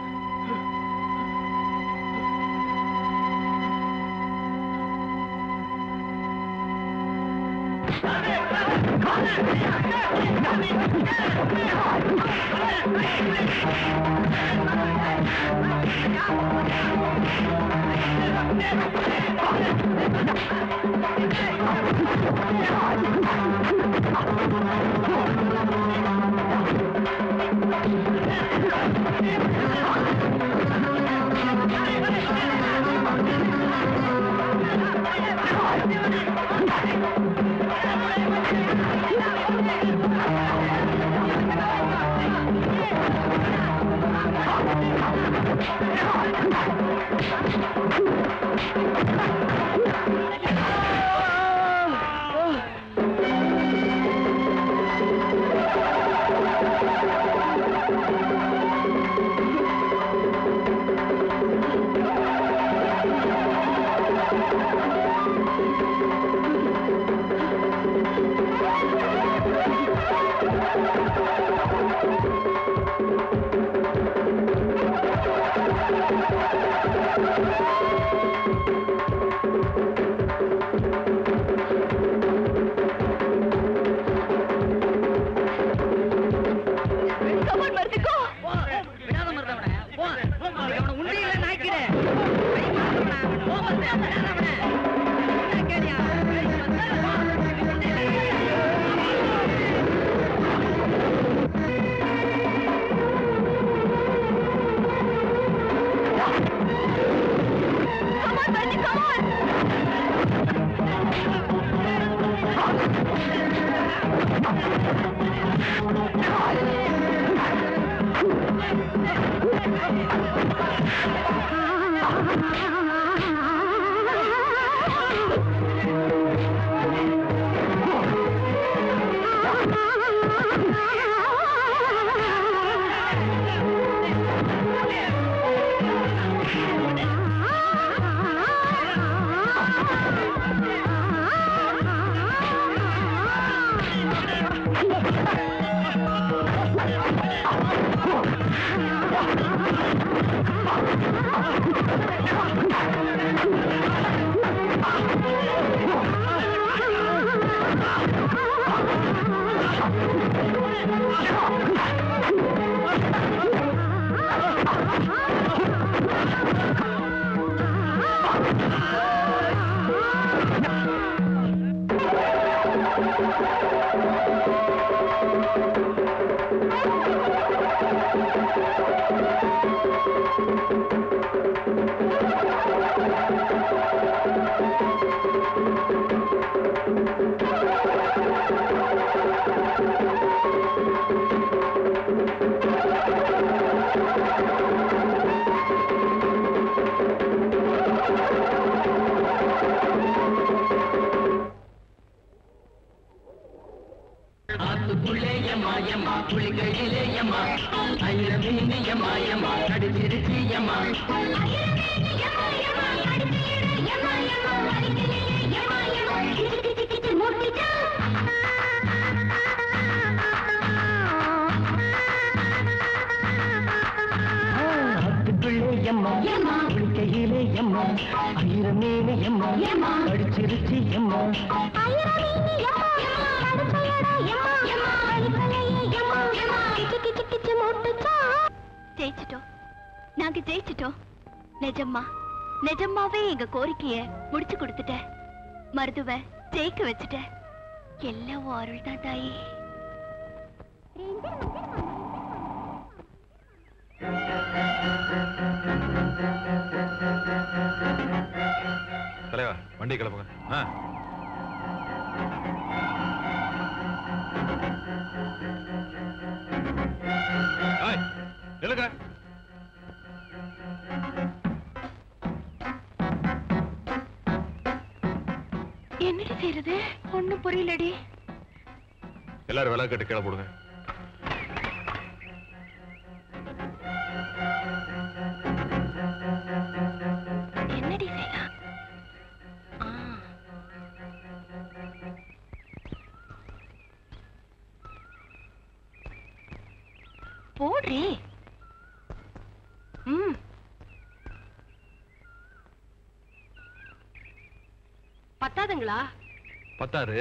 பத்தாரு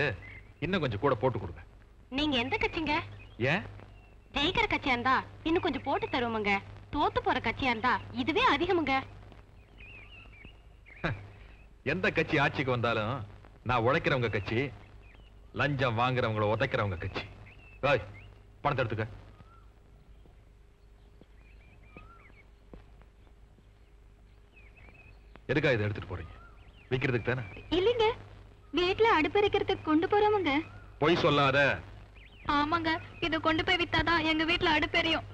இன்னும் கொஞ்சம் கூட போட்டு கொடுங்க. நீங்க எந்த கட்சிங்க? ஏன் ஜெயிக்கிற கட்சியா இருந்தா இன்னும் கொஞ்சம் போட்டு தருவோமுங்க, தோத்து போற கட்சியா இருந்தா இதுவே அதிகமுங்க. எந்த கட்சி ஆட்சிக்கு வந்தாலும் நான் உழைக்கிறவங்க கட்சி, லஞ்சம் வாங்குறவங்களை உதைக்கிறவங்க கட்சி. பணத்தை எடுத்துக்க. எதுக்கா இதை எடுத்துட்டு போறீங்க? விக்கிறதுக்கு தானே? இல்லைங்க, வீட்டுல அடுப்பெரிக்கிறதுக்கு கொண்டு போறவங்க. போய் சொல்லாத. ஆமாங்க, இத கொண்டு போய் வித்தாதான் எங்க வீட்டுல அடுப்பெரியும்.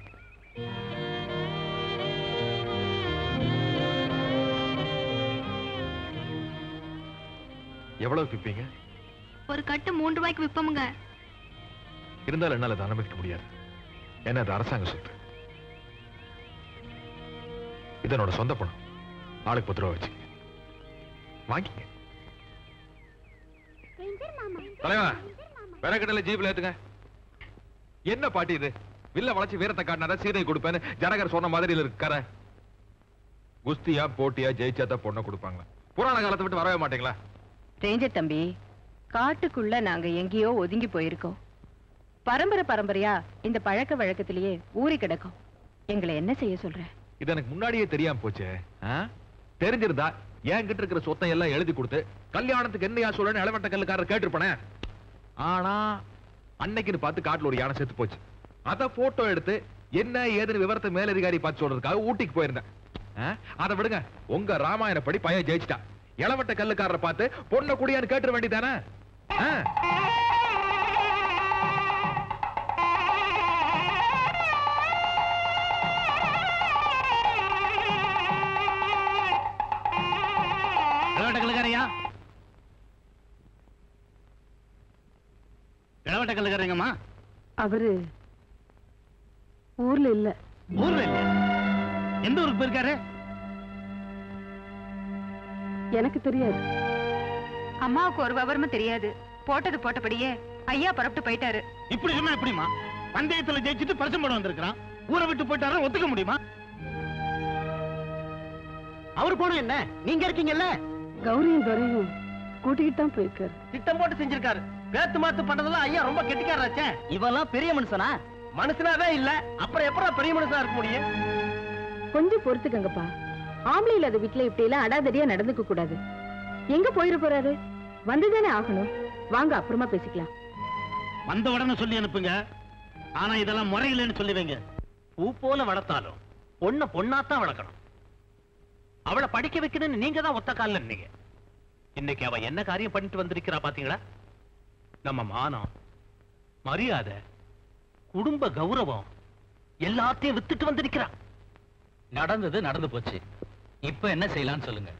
எவ்வளவு விப்பீங்க? ஒரு கட்டு மூன்று ரூபாய்க்கு விப்போமுங்க. இருந்தாலும் என்னால அதை அனுமதிக்க முடியாது. ஏன்னா அது அரசாங்க சொத்து, இதனோட சொந்த பணம். ஆளுக்கு பத்து ரூபா வச்சு வாங்கிங்க. தலைவா, விறகடலை ஜீப்ல ஏத்துங்க. என்ன பாட்டி இது? வில்ல வளைச்சு வீரத்தை காட்டினாத சீதை கொடுப்பேன்னு ஜனகர் சொன்ன மாதிரியில் இருக்கார. குஸ்தியா போட்டியா ஜெயிச்சாத்தா பொண்ணை கொடுப்பாங்களா? புராண காலத்தை விட்டு வரவே மாட்டீங்களா? ரேஞ்சர் தம்பி, காட்டுக்குள்ள நாங்க எங்கேயோ ஒதுங்கி போயிருக்கோம். பரம்பரை பரம்பரையா இந்த பழக்க வழக்கத்திலேயே ஊறி கிடக்கும். எங்களை என்ன செய்ய சொல்ற? இது எனக்கு முன்னாடியே தெரியாம போச்சு. தெரிஞ்சிருந்தா என்கிட்ட இருக்கிற சொத்தை எல்லாம் எழுதி கொடுத்து கல்யாணத்துக்கு என்னையா சொல்லு இளவட்ட கல்லுக்காரர் கேட்டிருப்பேன். ஆனா அன்னைக்குன்னு பார்த்து காட்டுல ஒரு யானை செத்து போச்சு. அத போட்டோ எடுத்து என்ன ஏதுன்னு விவரத்தை மேலதிகாரி பார்த்து சொல்றதுக்காக ஊட்டிக்கு போயிருந்தேன். அதை விடுங்க, உங்க ராமாயணப்படி பையன் ஜெயிச்சிட்டா. இளவட்ட கல்லுக்காரரை பார்த்து பொண்ணை குடியான்னு கேட்டுற வேண்டியதானே? எவட்ட கலக்குறீங்கம்மா? அவரு ஊர்ல இல்ல. ஊர்ல இல்ல? எந்த ஊருக்கு போயிருக்காரு? எனக்கு தெரியாது. அம்மாவுக்கு ஒரு விவரமும் தெரியாது. போட்டது போட்டபடியே ஐயா புறப்பட்டு போயிட்டாரு. இப்படி சொன்னா எப்படிமா? பந்தயத்துல ஜெயிச்சுட்டு பரிசம் போட வந்திருக்கான், ஊரை விட்டு போயிட்டாரு, ஒத்துக்க முடியுமா? அவரு போன என்ன, நீங்க இருக்கீங்கல்ல? கௌரியும் துரையும் கூட்டிக்கிட்டு தான் போயிருக்காரு. திட்டம் போட்டு செஞ்சிருக்காரு. பேத்து மாத்து பண்றதெல்லாம் ஐயா ரொம்ப கெட்டிக்காராச்சே. இவெல்லாம் பெரிய மனுஷனா? மனுஷனாவே இல்ல, அப்புறம் எப்பறம் பெரிய மனுஷனா இருக்க முடியும்? கொஞ்சம் பொறுத்துக்கங்கப்பா. ஆம்பளை இல்லாத வீட்டுல இப்படி எல்லாம் அடாதடியா நடந்துக்க கூடாது. எங்க போயிட போறாரு? வந்துதானே ஆகணும். வாங்க, அப்புறமா பேசிக்கலாம். வந்த உடனே சொல்லி அனுப்புங்க. ஆனா இதெல்லாம் முறையில்லைன்னு சொல்லி வைங்க. பூ போல வளர்த்தாலும் பொண்ண பொண்ணாத்தான் வளர்க்கணும். அவளை படிக்க வைக்கணும்னு நீங்க தான் ஒத்த காலில் இருந்தீங்க. இன்னைக்கு அவ என்ன காரியம் பண்ணிட்டு வந்திருக்கிறா பாத்தீங்களா? நம்ம மானம், மரியாதை, குடும்ப கௌரவம் எல்லாத்தையும் வித்துட்டு வந்திருக்கிறா. நடந்தது நடந்து போச்சு. இப்ப என்ன செய்யலாம்னு சொல்லுங்க.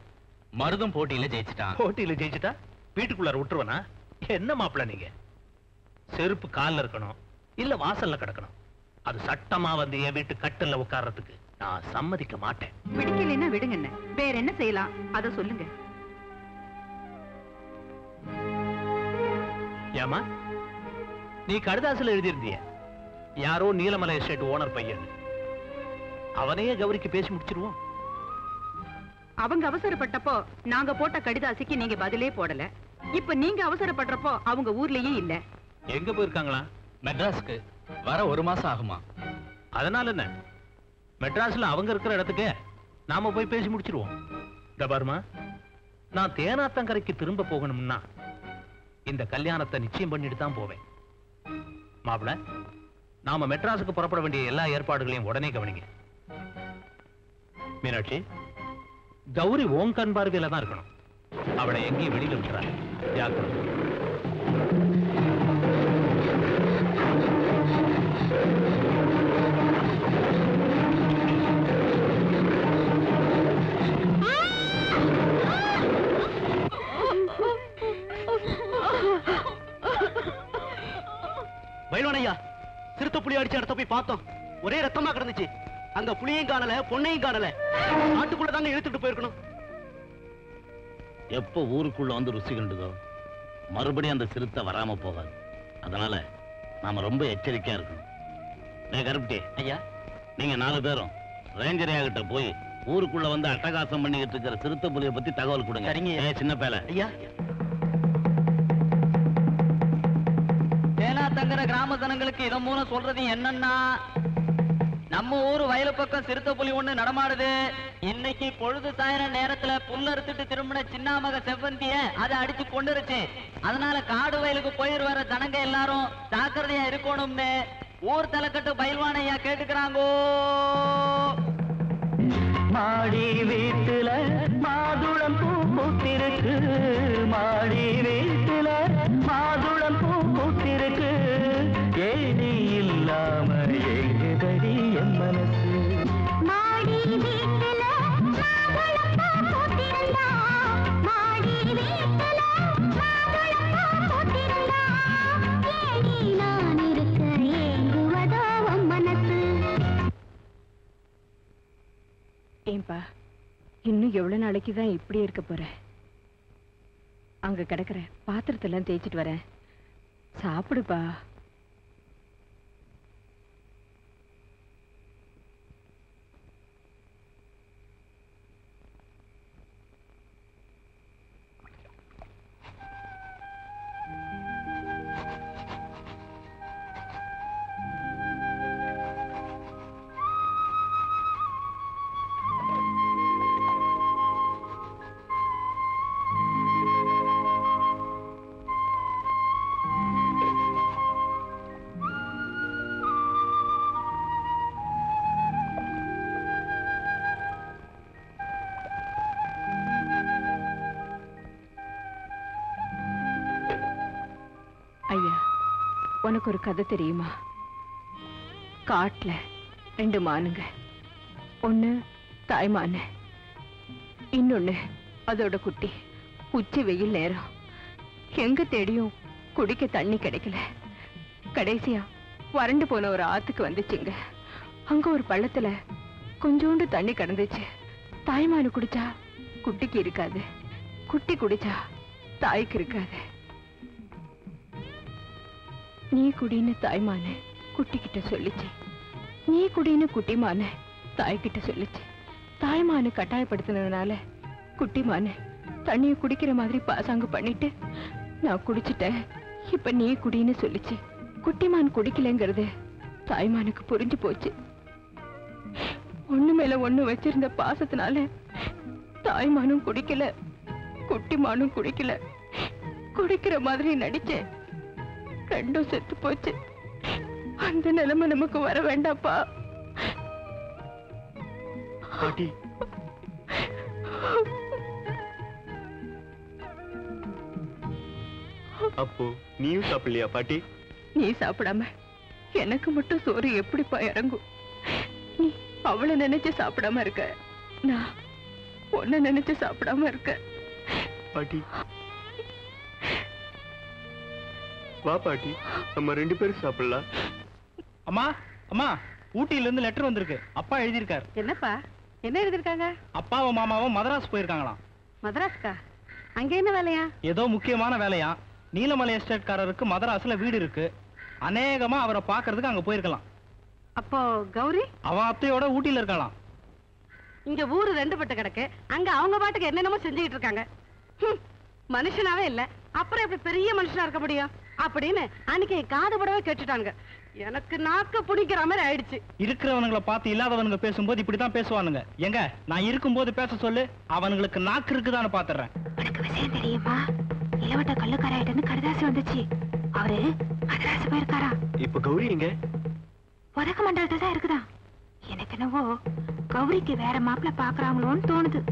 மருதும் போட்டியில ஜெயிச்சிட்டான். போட்டியில ஜெயிச்சிட்டா வீட்டுக்குள்ளார விட்டுருவனா? என்ன மாப்பிள்ள நீங்க? செருப்பு கால்ல இருக்கணும், இல்ல வாசல்ல கிடக்கணும். அது சட்டமா வந்து என் வீட்டு கட்டில உட்கார்றதுக்கு நான் சம்மதிக்க மாட்டேன். பிடிக்கலன்னா விடுங்க, என்ன வேற என்ன செய்யலாம் அத சொல்லுங்க. ஏமா நீ கடுதாசுல எழுதியிருந்திய யாரோ நீலமலை எஸ்டேட் ஓனர் பையன், அவனையே கௌரிக்கு பேசி முடிச்சிருவோம். அவங்க அவசரப்பட்டப்போ நாங்க போட்ட கடிதாசிக்கு நீங்க பதிலே போடல. இப்ப நீங்க அவசரப்படுறப்போ அவங்க ஊர்லயே இல்ல. எங்க போயிருக்காங்களா? மெட்ராஸ்க்கு வர ஒரு மாசம் ஆகுமா? அதனால என்ன, மெட்ராஸ்ல அவங்க இருக்கிற இடத்துக்கு நாம போய் பேசி முடிச்சிருவோம். தபார்மா, நான் தேனாத்தங்கரைக்கு திரும்ப போகணும்னா இந்த கல்யாணத்தை நிச்சயம் பண்ணிட்டு தான் போவேன். மாப்பிள்ள, நாம மெட்ராஸுக்கு புறப்பட வேண்டிய எல்லா ஏற்பாடுகளையும் உடனே கவனிங்க. மீனாட்சி, கௌரி ஓம் கண் பார்வையில தான் இருக்கணும். அவளை எங்கேயும் வெளியில விட்டுறாங்க. வயல்வனையா, சிறுத்தை புலி அடிச்சு இடத்த போய் பார்த்தோம். ஒரே ரத்தமா கிடந்துச்சு. அந்த புளியையும் காணல, பொண்ணையும் காணல. நாட்டுக்குள்ள தாங்க இழுத்துட்டு போயிருக்கணும். எப்போ ஊருக்குள்ள வந்து ருசி கண்டுதோ மறுபடியும் அந்த சிறுத்தை வராம போகாது. அதனால நாம ரொம்ப எச்சரிக்கையா இருக்கணும். கருப்பட்டி ஐயா, நீங்க நாலு பேரும் ரேஞ்சர் கிட்ட போய் ஊருக்குள்ள வந்து அட்டகாசம் பண்ணிக்கிட்டு இருக்கிற சிறுத்தை புலியை பத்தி தகவல் கொடுங்க. சின்ன பேல ஐயா, தேனா தங்குற கிராம ஜனங்களுக்கு இதன் மூலம் சொல்றது என்னன்னா, நம்ம ஊரு வயல பக்கம் சிறுத்தை புலி ஒண்ணு நடமாடுது. இன்னைக்கு பொழுது சாயிர நேரத்துல புல்ல அறுத்துட்டு திரும்பின சின்னாமக செவ்வந்திய அதை அடிச்சு கொண்டுருச்சு. அதனால காடு வயலுக்கு போயிரு வர ஜனங்க எல்லாரும் ஜாக்கிரதையா இருக்கணும்னு ஊர் தலைக்கட்டு பயில்வானையா கேட்டுக்கிறாங்கோ. மாடி வீட்டுல மாதுளம் பூ பூத்திருக்கு, மாடி வீட்டுல மாதுளம் பூ பூத்திருக்கு, ஏனி இல்லாம ஏங்குதடி என் மனசு. மாடி வீட்டுல மாதுளம் பூ பூத்திருந்தா, மாடி வீட்டுல மாதுளம் பூ பூத்திருந்தா, ஏனி நான் இருக்க ஏங்குவதோ உன் மனசு. ஏம்பா, இன்னும் எவ்வளவு நாளைக்குதான் இப்படியே இருக்க போற? அங்க கிடக்குற பாத்திரத்தெல்லாம் தேய்ச்சிட்டு வரேன், சாப்பிடுப்பா. உனக்கு ஒரு கதை தெரியுமா? காட்டுல ரெண்டு மானுங்க, ஒண்ணு தாய்மான, இன்னொன்னு அதோட குட்டி. உச்சி வெயில் நேரம், எங்க தேடியும் குடிக்க தண்ணி கிடைக்கல. கடைசியா வறண்டு போன ஒரு ஆத்துக்கு வந்துச்சுங்க. அங்க ஒரு பள்ளத்துல கொஞ்சோண்டு தண்ணி கிடந்துச்சு. தாய்மானு குடிச்சா குட்டிக்கு இருக்காது, குட்டி குடிச்சா தாய்க்கு இருக்காது. நீ குடின்னு தாய்மானு குட்டிக்கிட்ட சொல்லிச்சு, நீ குடின்னு குட்டிமானு தாய்கிட்ட சொல்லிச்சு. தாய்மானு கட்டாயப்படுத்தினதுனால குட்டிமானு தண்ணியை குடிக்கிற மாதிரி பாசாங்கு பண்ணிட்டு நான் குடிச்சிட்டேன், இப்ப நீ குடின்னு சொல்லிச்சு. குட்டிமான் குடிக்கலங்கிறது தாய்மானுக்கு புரிஞ்சு போச்சு. ஒண்ணு மேல ஒண்ணு வச்சிருந்த பாசத்தினால தாய்மானும் குடிக்கல, குட்டிமானும் குடிக்கல. குடிக்கிற மாதிரி நடிச்சே, ரெண்டும் செத்து போச்சு. அந்த நிலைமை நமக்கு வர வேண்டாப்பா. அப்போ நீயும் சாப்பிடலையா பாட்டி? நீ சாப்பிடாம எனக்கு மட்டும் சோறு எப்படிப்பா இறங்கும்? நீ அவளை நினைச்சு சாப்பிடாம இருக்க, நான் உன்னை நினைச்சு சாப்பிடாம இருக்க. பாட்டி வா பாட்டி, நம்ம ரெண்டு பேரும் சாப்பிடலாம். அம்மா அம்மா, ஊட்டியில இருந்து லெட்டர் வந்திருக்கு, அப்பா எழுதியிருக்காரு. என்னப்பா என்ன எழுதிருக்காங்க? அப்பாவும் மாமாவும் மதராஸ் போயிருக்காங்களாம். மதராஸ்கா? அங்க என்ன வேலையா? ஏதோ முக்கியமான வேலையா. நீலமலை எஸ்டேட்காரருக்கு மதராஸ்ல வீடு இருக்கு, அநேகமா அவரை பாக்குறதுக்கு அங்க போயிருக்கலாம். அப்போ கௌரி அவ அத்தையோட ஊட்டியில இருக்கலாம். இங்க ஊரு ரெண்டு பட்ட கிடக்கு, அங்க அவங்க பாட்டுக்கு என்னென்னமோ செஞ்சுக்கிட்டு இருக்காங்க. மனுஷனாவே இல்ல, அப்புறம் எப்படி பெரிய மனுஷனா இருக்க முடியும் அப்படின்னு அன்னைக்கு காது படவே கேட்டுட்டாங்க. எனக்கு நாக்கு புடிக்கிற மாதிரி ஆயிடுச்சு. இருக்கிறவனுங்களை பார்த்து இல்லாதவனுங்க பேசும்போது இப்படிதான் பேசுவானுங்க. எங்க நான் இருக்கும் போது பேச சொல்லு, அவனுங்களுக்கு நாக்கு இருக்குதான்னு பாத்துறேன். உனக்கு விஷயம் தெரியுமா? இளவட்ட கல்லுக்காராயிட்டன்னு கடிதாசி வந்துச்சு. அவரு மதராசு போயிருக்காரா. இப்ப கௌரி எங்க? உதக மண்டலத்துலதான் இருக்குதா. எனக்கு என்னவோ கௌரிக்கு வேற மாப்பிள்ள பாக்குறாங்களோன்னு தோணுது.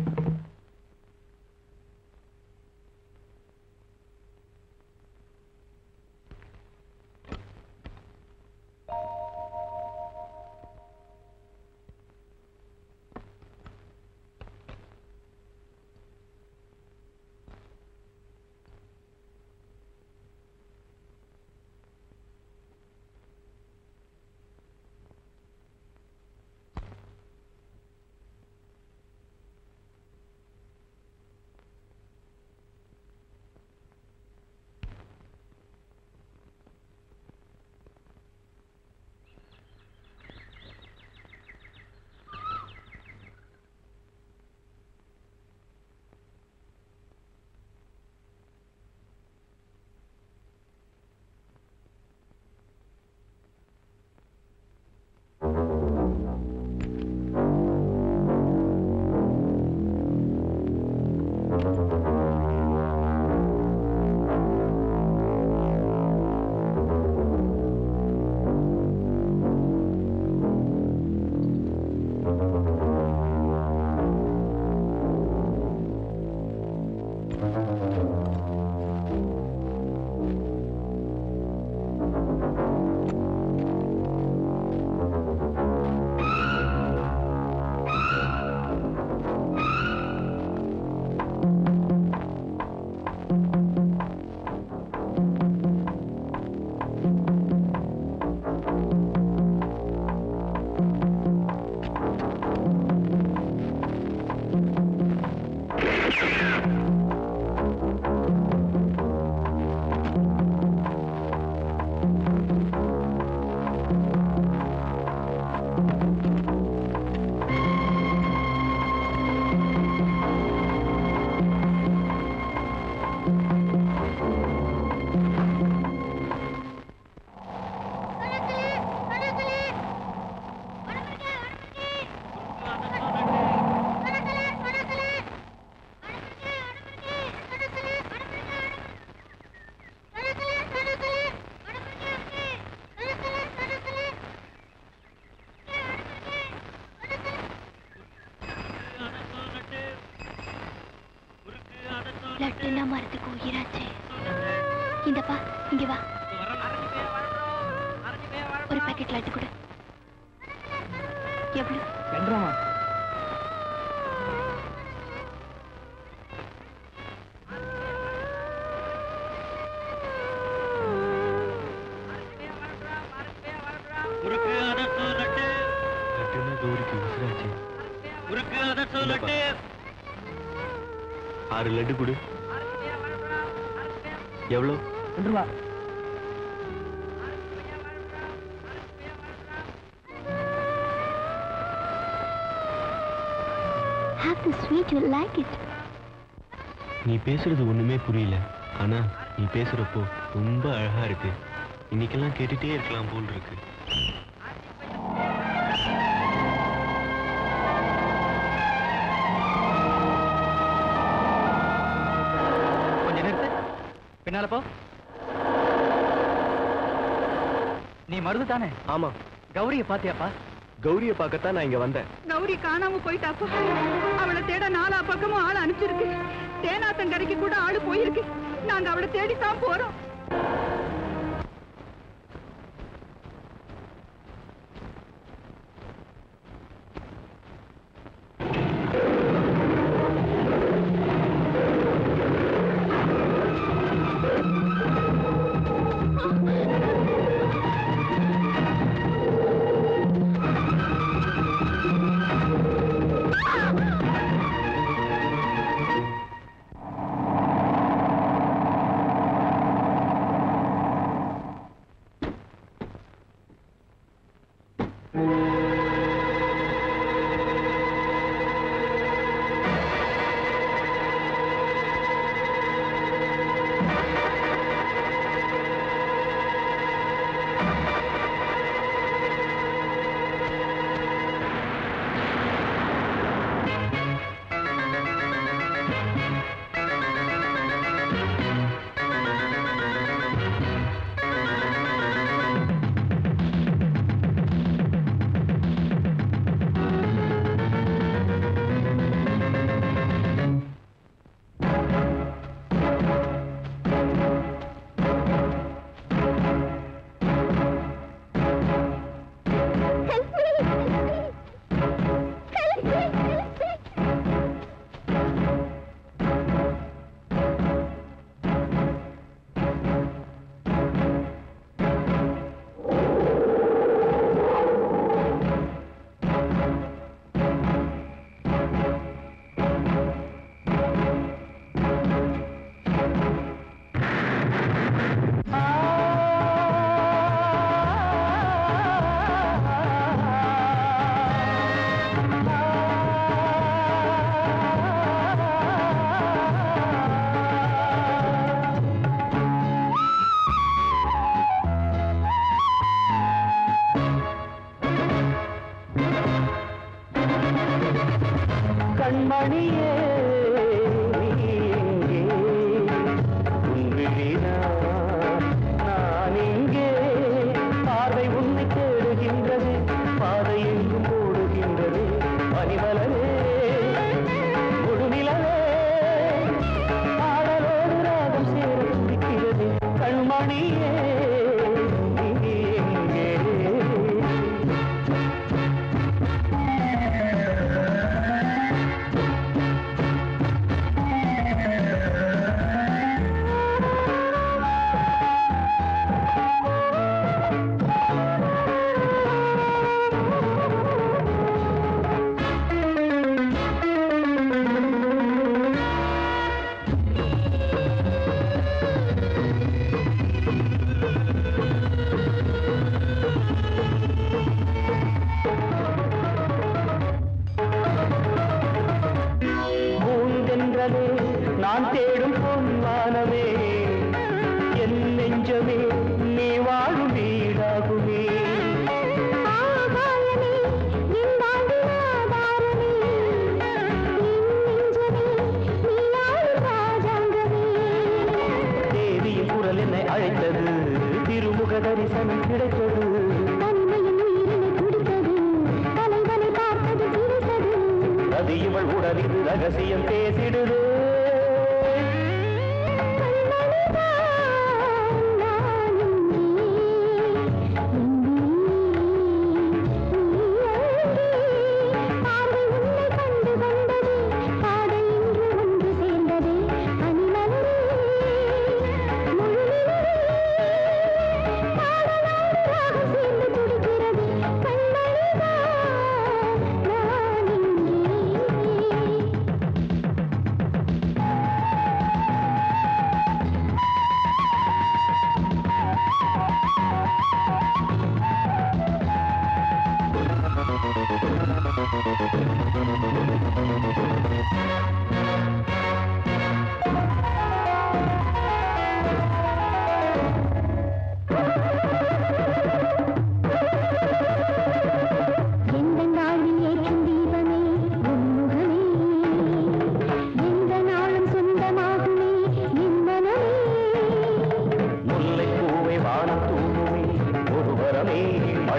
ஆறு லட்டு குடு. எவ்வளோ? ரெண்டு ரூபா. நீ பேசுறது ஒண்ணுமே புரியல. ஆனா நீ பேசுறப்போ ரொம்ப அழகா இருக்கு. இன்னைக்கெல்லாம் கேட்டுட்டே இருக்கலாம் போல் இருக்கு. கொஞ்ச நேரத்து பின்னால போ. நீ மருது தானே? ஆமா. கௌரிய பாத்தியாப்பா? கௌரிய பார்க்கத்தான் நான் இங்க வந்தேன். கௌரி காணாம போயிட்டாப்பா. அவளை தேட நாலா பக்கமும் ஆள் அனுப்பிச்சிருக்கு. தேனாத்தங்கரைக்கு கூட ஆளு போயிருக்கு. நாங்க அவளை தேடித்தான் போறோம்.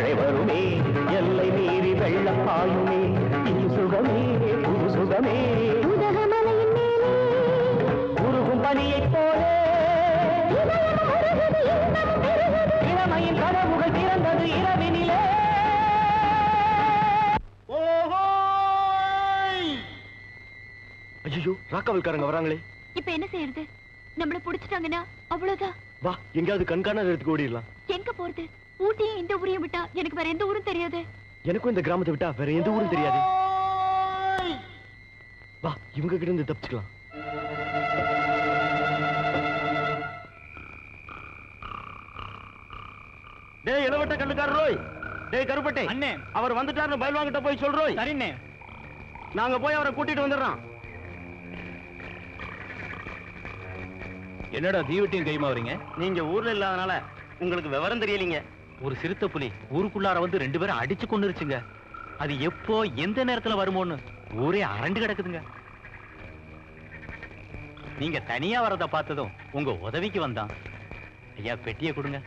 மழை வருமே, எல்லை மீறி வெள்ளம் பாயுமே, இது சுகமே புது சுகமே. உருகும் பனியைப் போல இளமையின் கதவுகள் திறந்தது இரவினிலே. ஐயோ, ராக்காவல்காரங்க வராங்களே, இப்ப என்ன செய்யறது? நம்மள புடிச்சிட்டாங்கன்னா அவ்வளவுதான். வா, எங்காவது கண்காணாத இடத்துக்கு ஓடிடலாம். எங்க போறது? ஊட்டியும் இந்த ஊரையும் விட்டா எனக்கு வேற எந்த ஊரும் தெரியாது. எனக்கும் இந்த கிராமத்தை விட்டா வேற எந்த ஊரும் தெரியாது. வா, இவங்க கிட்ட இருந்து தப்பிச்சுக்கலாம். டேய் இளவட்ட கண்ணுக்கார ரோய், டேய் கருப்பட்டை அண்ணே, அவர் வந்துட்டாருன்னு பயில்வாங்கிட்ட போய் சொல்றோம். சரிண்ணே, நாங்க போய் அவரை கூட்டிட்டு வந்துடுறோம். என்னடா தீவட்டியும் கைமா வரீங்க? நீங்க ஊர்ல இல்லாதனால உங்களுக்கு விவரம் தெரியலீங்க. ஒரு சிறுத்தை புலி ஊருக்குள்ளார வந்து ரெண்டு பேரும் அடிச்சு கொண்டுருச்சுங்க. அது எப்போ எந்த நேரத்துல வருமோன்னு ஊரே அரண்டு கிடக்குதுங்க. நீங்க தனியா வரத பார்த்ததும் உங்க உதவிக்கு வந்தான். ஐயா, பெட்டியை கொடுங்க.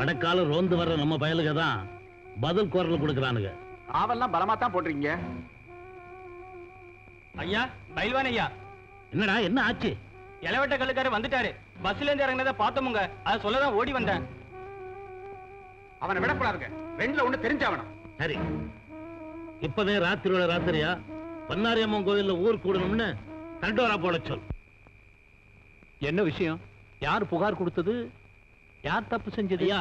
வடக்கால ரோந்து வர்ற நம்ம பயலுக்கு தான் பதில் குரல் கொடுக்கறானுங்க. ஆவெல்லாம் பலமா தான் போடுறீங்க. ஐயா, பைல்வான் ஐயா. என்னடா, என்ன ஆச்சு? இளவட்ட கல்லுக்கார வந்துட்டாரு. பஸ்ல இருந்து இறங்கினதை பார்த்தோமுங்க, அத சொல்லதான் ஓடி வந்தேன். அவனை விடக்கூடாதுங்க, ரெண்டுல ஒண்ணு தெரிஞ்சாவணும். சரி, இப்பவே ராத்திரியோட ராத்திரியா பன்னாரியம்மன் கோவில்ல ஊர் கூடணும்னு தண்டோரா போட சொல். என்ன விஷயம்? யார் புகார் கொடுத்தது? யார் தப்பு செஞ்சதையா?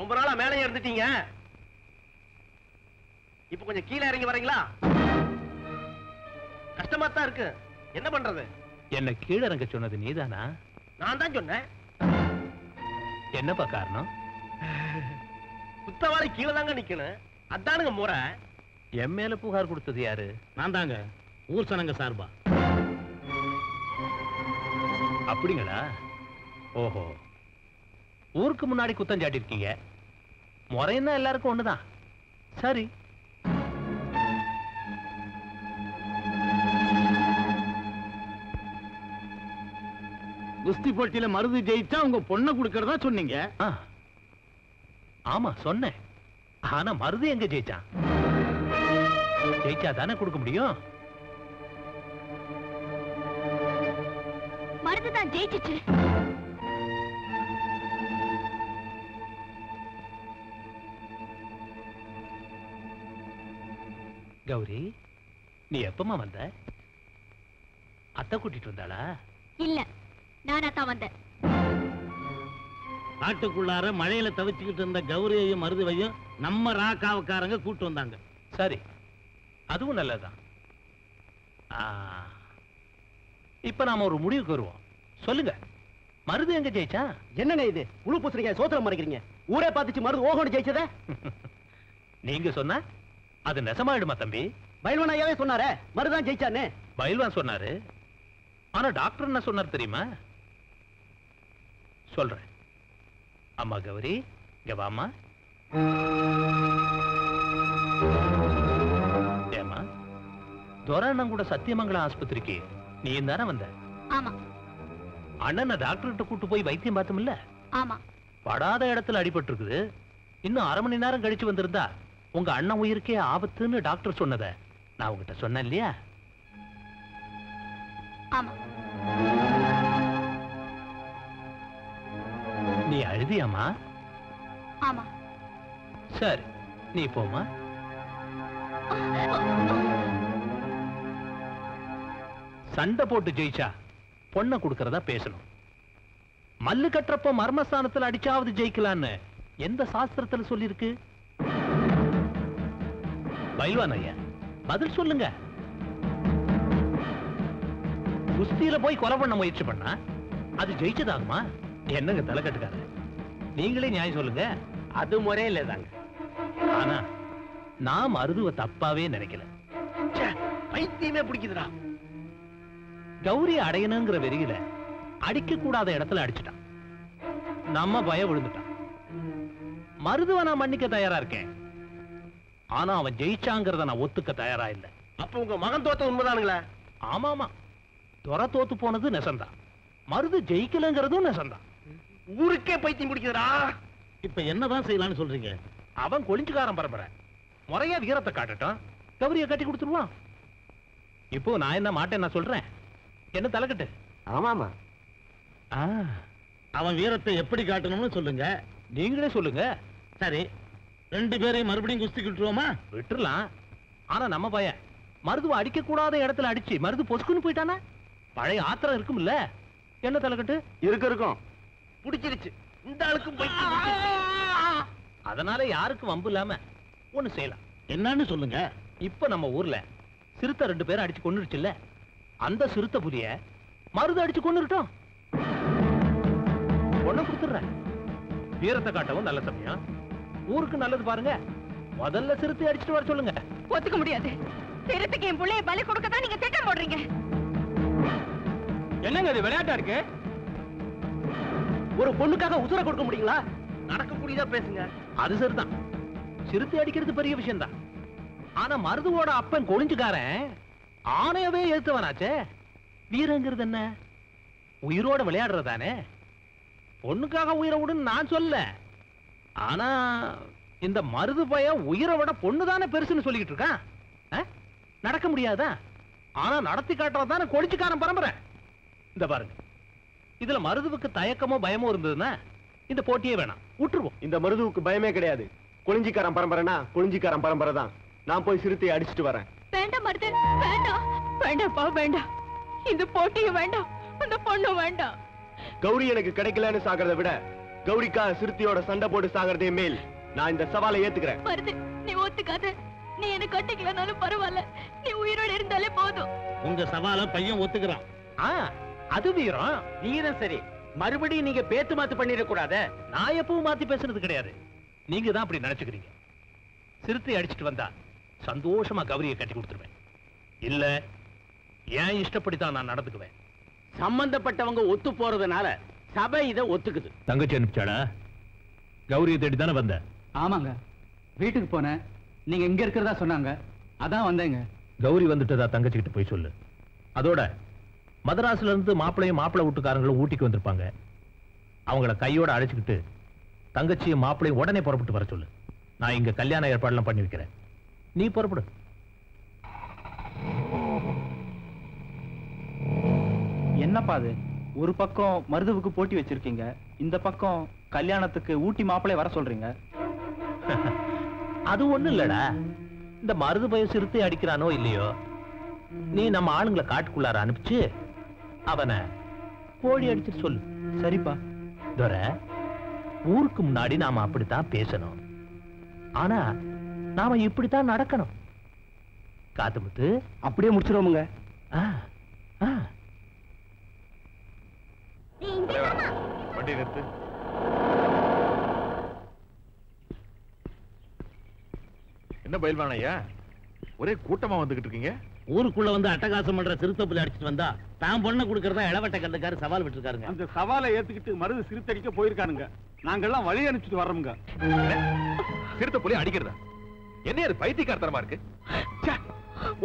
ரொம்ப நாளா மேலே இருந்துட்டீங்க, இப்ப கொஞ்சம் கீழே இறங்கி வரீங்களா? கஷ்டமா தான் இருக்கு, என்ன பண்றது? என்ன கீழே இறங்க சொன்னது நீதானா? நான் தான் சொன்னேன். என்னப்பா காரணம்? குத்தவாளி கீழே தாங்க நிக்கணும், அதானுங்க முறை. என் மேல புகார் கொடுத்தது யாரு? நான் தாங்க, ஊர் சனங்க சார்பா. அப்படிங்களா? ஓஹோ, ஊருக்கு முன்னாடி குத்தம் சாட்டிருக்கீங்க. முறைன்னா எல்லாருக்கும் ஒண்ணுதான். சரி, குஸ்தி போட்டியில மருது ஜெயிச்சா உங்க பொண்ணை கொடுக்கறதா சொன்னீங்க. ஆமா சொன்னேன், ஆனா மருது எங்க ஜெயிச்சான்? ஜெயிச்சா தானே கொடுக்க முடியும். மருதுதான் ஜெயிச்சிச்சு. கௌரி, நீ எப்பமா வந்த? அத்தை கூட்டிட்டு வந்தாளா? இல்ல, நானா தான் வந்தேன். காட்டுக்குள்ளார மழையில தவிச்சுக்கிட்டு இருந்த கௌரியையும் மருதுவையும் நம்ம ராக்காவக்காரங்க கூட்டு வந்தாங்க. சரி, அதுவும் நல்லதான். இப்ப நாம ஒரு முடிவுக்கு வருவோம். சொல்லுங்க, மருது எங்க ஜெயிச்சா? என்னங்க இது, உழு பூசுறீங்க, சோத்திரம் மறைக்கிறீங்க. ஊரே பாத்துச்சு மருது ஓகோன்னு ஜெயிச்சத நீங்க சொன்ன அது நெசமாயிடுமா தம்பி? பயில்வான் ஐயாவே சொன்னாரே, மருதான் ஜெயிச்சானே. பயில்வான் சொன்னாரு, ஆனா டாக்டர் என்ன சொன்னார் தெரியுமா? சொல்றேன். அம்மா கௌரி, கவாமா ஏமா, துரானங்கூட சத்தியமங்கலம் ஆஸ்பத்திரிக்கு நீ தானே வந்த? ஆமா. அண்ணனை டாக்டர்கிட்ட கூட்டு போய் வைத்தியம் பார்த்தோம் இல்ல? ஆமா. படாத இடத்துல அடிபட்டு இருக்குது, இன்னும் அரை மணி நேரம் கழிச்சு வந்திருந்தா உங்க அண்ணன் உயிருக்கே ஆபத்துன்னு டாக்டர் சொன்னதை நான் உங்ககிட்ட சொன்னேன் இல்லையா? ஆமா. நீ அழுதியாமா? ஆமா. சரி, நீ போமா. சண்டை போட்டு ஜெயிச்சா பொண்ணை கொடுக்கறதா பேசணும். மல்லு கட்டுறப்ப மர்மஸ்தானத்தில் அடிச்சாவது ஜெயிக்கலான்னு எந்த சாஸ்திரத்துல சொல்லிருக்கு? பயில்வான் ஐயா, பதில் சொல்லுங்க. குஸ்தியில போய் கொலை பண்ண முயற்சி பண்ணா அது ஜெயிச்சதாகுமா? என்னங்க தலைக்கட்டுக்கார, நீங்களே நியாயம் சொல்லுங்க. அது முறையில தாங்க. ஆனா நாம் அருதுவ தப்பாவே நினைக்கல. பைத்தியமே பிடிக்குதுடா. கௌரி அடையணுங்கிற வெறியில அடிக்க கூடாத இடத்துல அடிச்சுட்டான். நம்ம பயம் விழுந்துட்டான். மருதுவ நான் மன்னிக்க தயாரா இருக்கேன், ஆனா அவன் ஜெயிச்சாங்கிறத நான் ஒத்துக்க தயாரா இல்லை. அப்ப உங்க மகன் தோத்த உண்மைதானுங்களா? ஆமாமா, துறை தோத்து போனது நெசந்தா, மருது ஜெயிக்கலங்கிறதும் நெசந்தா. ஊருக்கே பைத்தியம் பிடிக்குதுடா. இப்ப என்னதான் செய்யலாம்னு சொல்றீங்க? அவன் கொளிஞ்சுக்காரன் பரம்பரை, முறையா வீரத்தை காட்டட்டும், கவரிய கட்டி கொடுத்துருவான். இப்போ நான் என்ன மாட்டேன், நான் சொல்றேன், என்ன தலைக்கட்டு? ஆமாமா, அவன் வீரத்தை எப்படி காட்டணும்னு சொல்லுங்க, நீங்களே சொல்லுங்க. சரி, ரெண்டு பேரையும் மறுபடியும் குஸ்திக்கு விட்டுருவோமா? விட்டுரலாம். ஆனா நம்ம பையன் மருதுவை அடிக்க கூடாத இடத்துல அடிச்சு மருது பொசுக்குன்னு போயிட்டானா, பழைய ஆத்திரம் இருக்கும் இல்ல? என்ன தலைக்கட்டு? இருக்க இருக்கும். பிடிச்சிருச்சு இந்த ஆளுக்கும். அதனால யாருக்கும் வம்பு இல்லாம ஒண்ணு செய்யலாம். என்னன்னு சொல்லுங்க. இப்ப நம்ம ஊர்ல சிறுத்தை ரெண்டு பேரும் அடிச்சு கொண்டுருச்சுல்ல, அந்த சிறுத்தை புரிய மருது அடிச்சு கொண்டுட்டோம். ஒண்ணு கொடுத்துடுறேன். வீரத்தை காட்டவும் நல்ல சமயம், ஊருக்கு நல்லது பாருங்க. முதல்ல சிறுத்தை அடிச்சுட்டு வர சொல்லுங்க. ஒத்துக்க முடியாது. சிறுத்தைக்கு என் பிள்ளைய பலி கொடுக்கத்தான் நீங்க திட்டம் போடுறீங்க. என்னங்க இது விளையாட்டா இருக்கு? ஒரு பொண்ணுக்காக உசுர கொடுக்க முடியுங்களா? நடக்கக்கூடியதா பேசுங்க. அது சரிதான், சிறுத்தை அடிக்கிறது பெரிய விஷயம் தான். ஆனா மருதுவோட அப்பன் கொழிஞ்சுக்காரன் ஆணையவே ஏத்துவனாச்சே, வீரங்கிறது என்ன? உயிரோட விளையாடுறதானே. பொண்ணுக்காக உயிரை விடுன்னு நான் சொல்ல, ஆனா இந்த மருது பையன் உயிரை விட பொண்ணுதானே பெருசுன்னு சொல்லிக்கிட்டு இருக்கான். நடக்க முடியாதா? ஆனா நடத்தி காட்டுறதானே கொழிஞ்சுக்காரன் பரம்பரை. இந்த பாருங்க, இதுல மருதுவுக்கு தயக்கமோ பயமோ இருந்ததுன்னா இந்த போட்டியே வேணாம், விட்டுருவோம். இந்த மருதுவுக்கு பயமே கிடையாது. கொழிஞ்சிக்காரன் பரம்பரைனா கொழிஞ்சிக்காரன் பரம்பரை தான். நான் போய் சிறுத்தையை அடிச்சுட்டு வரேன். வேண்டாம் மருது, வேண்டாம், வேண்டாப்பா, வேண்டாம். இந்த போட்டியே வேண்டாம், அந்த பொண்ணு வேண்டாம். கௌரி எனக்கு கிடைக்கலன்னு சாகிறத விட கௌரிக்கா சிறுத்தையோட சண்டை போட்டு சாகிறதே மேல். நான் இந்த சவாலை ஏத்துக்கிறேன். மருது, நீ ஒத்துக்காத. நீ என்ன கட்டிக்கலனாலும் பரவாயில்ல, நீ உயிரோட இருந்தாலே போதும். உங்க சவாலை பையன் ஒத்துக்கிறான். ஆ, அது வீரம். வீரம் சரி, மறுபடியும் நீங்க பேத்து மாத்து பண்ணிடக்கூடாது. நான் எப்பவும் மாத்தி பேசுறது கிடையாது, நீங்க தான் அப்படி நினைச்சுக்கிறீங்க. சிறுத்தை அடிச்சுட்டு வந்தா சந்தோஷமா கௌரியை கட்டி கொடுத்துருவேன். இல்ல, ஏன் இஷ்டப்படி தான் நான் நடந்துக்குவேன். சம்பந்தப்பட்டவங்க ஒத்து போறதுனால சபை இதை ஒத்துக்குது. தங்கச்சி அனுப்பிச்சாடா? கௌரியை தேடி தானே வந்த? ஆமாங்க, வீட்டுக்கு போனேன். நீங்க இங்க இருக்கிறதா சொன்னாங்க, அதான் வந்தேங்க. கௌரி வந்துட்டதா தங்கச்சி கிட்ட போய் சொல்லு. அதோட மதராசுல இருந்து மாப்பிளையும் மாப்பிளை வீட்டுக்காரங்களும் ஊட்டிக்கு வந்திருப்பாங்க. அவங்கள கையோட அழைச்சிக்கிட்டு தங்கச்சியும் மாப்பிளையும் உடனே புறப்பட்டு வர சொல்லு. நான் இங்க கல்யாண ஏற்பாடுலாம் பண்ணி வைக்கிறேன், நீ புறப்படு. என்னப்பா அது, ஒரு பக்கம் மருதுவுக்கு போட்டி வச்சிருக்கீங்க, இந்த பக்கம் கல்யாணத்துக்கு ஊட்டி மாப்பிளை வர சொல்றீங்க. அது ஒண்ணும் இல்லடா, இந்த மருது பய சிறுத்தை அடிக்கிறானோ இல்லையோ, நீ நம்ம ஆளுங்களை காட்டுக்குள்ளார அனுப்பிச்சு அவனை கோழி அடிச்சுட்டு சொல்லு. சரிப்பா. தோர, ஊருக்கு முன்னாடி நாம அப்படித்தான் பேசணும், ஆனா நாம இப்படித்தான் நடக்கணும். காத்துமுத்து அப்படியே முடிச்சிருவோமுங்க. என்ன பயில்வான ஐயா, ஒரே கூட்டமா வந்துகிட்டு இருக்கீங்க. ஊருக்குள்ள வந்து அட்டகாசம் பண்ற சிறுத்தை புலி அடிச்சுட்டு வந்தா தான் பொண்ணை கொடுக்கறதா இளவட்ட கல்லுக்காரு சவால் விட்டுருக்காருங்க. அந்த சவாலை ஏத்துக்கிட்டு மருது சிறுத்தடிக்க போயிருக்கானுங்க. நாங்கெல்லாம் வழி அனுப்பிச்சுட்டு வர்றோம்ங்க. சிறுத்தை புலி அடிக்கிறதா? என்ன பைத்தியக்காரத்தனமா இருக்கு!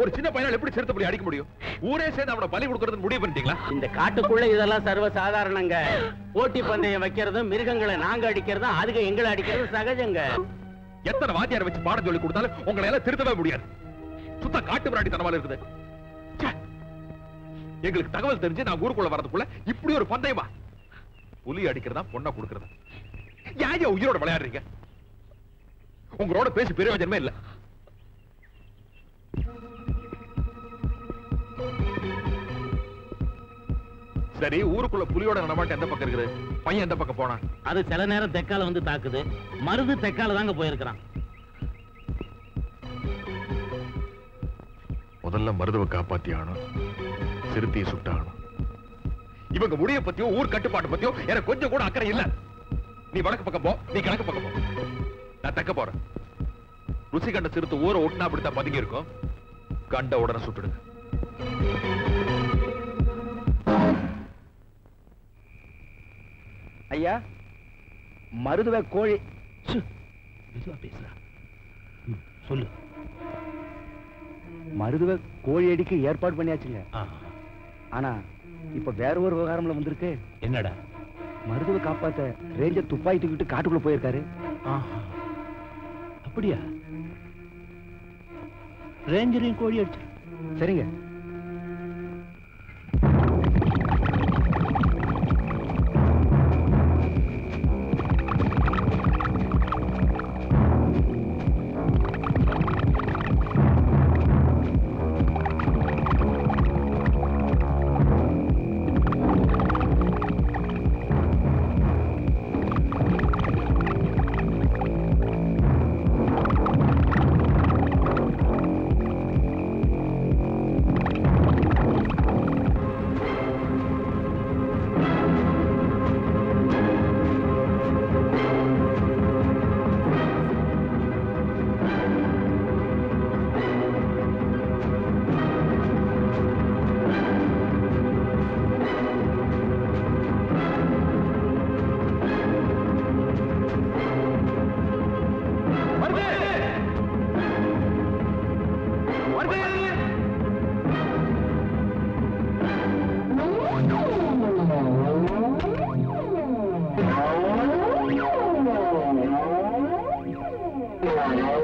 ஒரு சின்ன பையனால் எப்படி சிறுத்தை புலி அடிக்க முடியும்? ஊரே சேர்ந்து அவனை பலி கொடுக்கறதுன்னு முடிவு பண்ணிட்டீங்களா? இந்த காட்டுக்குள்ள இதெல்லாம் சர்வ சாதாரணங்க. போட்டி பந்தயம் வைக்கிறதும் மிருகங்களை நாங்க அடிக்கிறதும் அதுக்கு எங்களை அடிக்கிறதும் சகஜங்க. எத்தனை வாத்தியார் வச்சு பாடம் சொல்லி கொடுத்தாலும் உங்களை எல்லாம் திருத்தவே முடியாது. சுத்த காட்டு பிராட்டி தனமால இருக்குது. எங்களுக்கு தகவல் தெரிஞ்சு நான் ஊருக்குள்ள வரதுக்குள்ள இப்படி ஒரு பந்தயமா? புலி அடிக்கிறதா பொண்ணை கொடுக்கறதா? யாய உயிரோட விளையாடுறீங்க? உங்களோட பேசி பிரயோஜனமே இல்ல. சரி, ஊருக்குள்ள புலியோட நடமாட்டம் எந்த பக்கம் இருக்குது? பையன் எந்த பக்கம் போனா? அது சில நேரம் தெக்கால வந்து தாக்குது. மருது தெக்கால தாங்க போயிருக்கிறான். முதல்ல மருதுவை காப்பாத்தி ஆகணும், சிறுத்தையை சுட்டாகணும். இவங்க முடிய பத்தியோ ஊர் கட்டுப்பாட்டை பத்தியோ எனக்கு கொஞ்சம் கூட அக்கறை இல்ல. நீ வடக்கு பக்கம் போ, நீ கிழக்கு பக்கம் போ, நான் தக்க போறேன். ருசி கண்ட சிறுத்தை ஊரை ஒட்டினா அப்படித்தான் பதுங்கி இருக்கும். கண்ட உடனே சுட்டுடுங்க. ஐயா, மருதுவை கோழி பேசுறா சொல்லு. மருதுவ கோழி அடிக்கு ஏற்பாடு பண்ணியாச்சுங்க. ஆனா இப்ப வேற ஒரு விவகாரம்ல வந்திருக்கு. என்னடா? மருதுவ காப்பாத்த ரேஞ்சர் துப்பாக்கி தூக்கிட்டு காட்டுக்குள்ள போயிருக்காரு. அப்படியா? ரேஞ்சரையும் கோழி அடிச்சு. சரிங்க.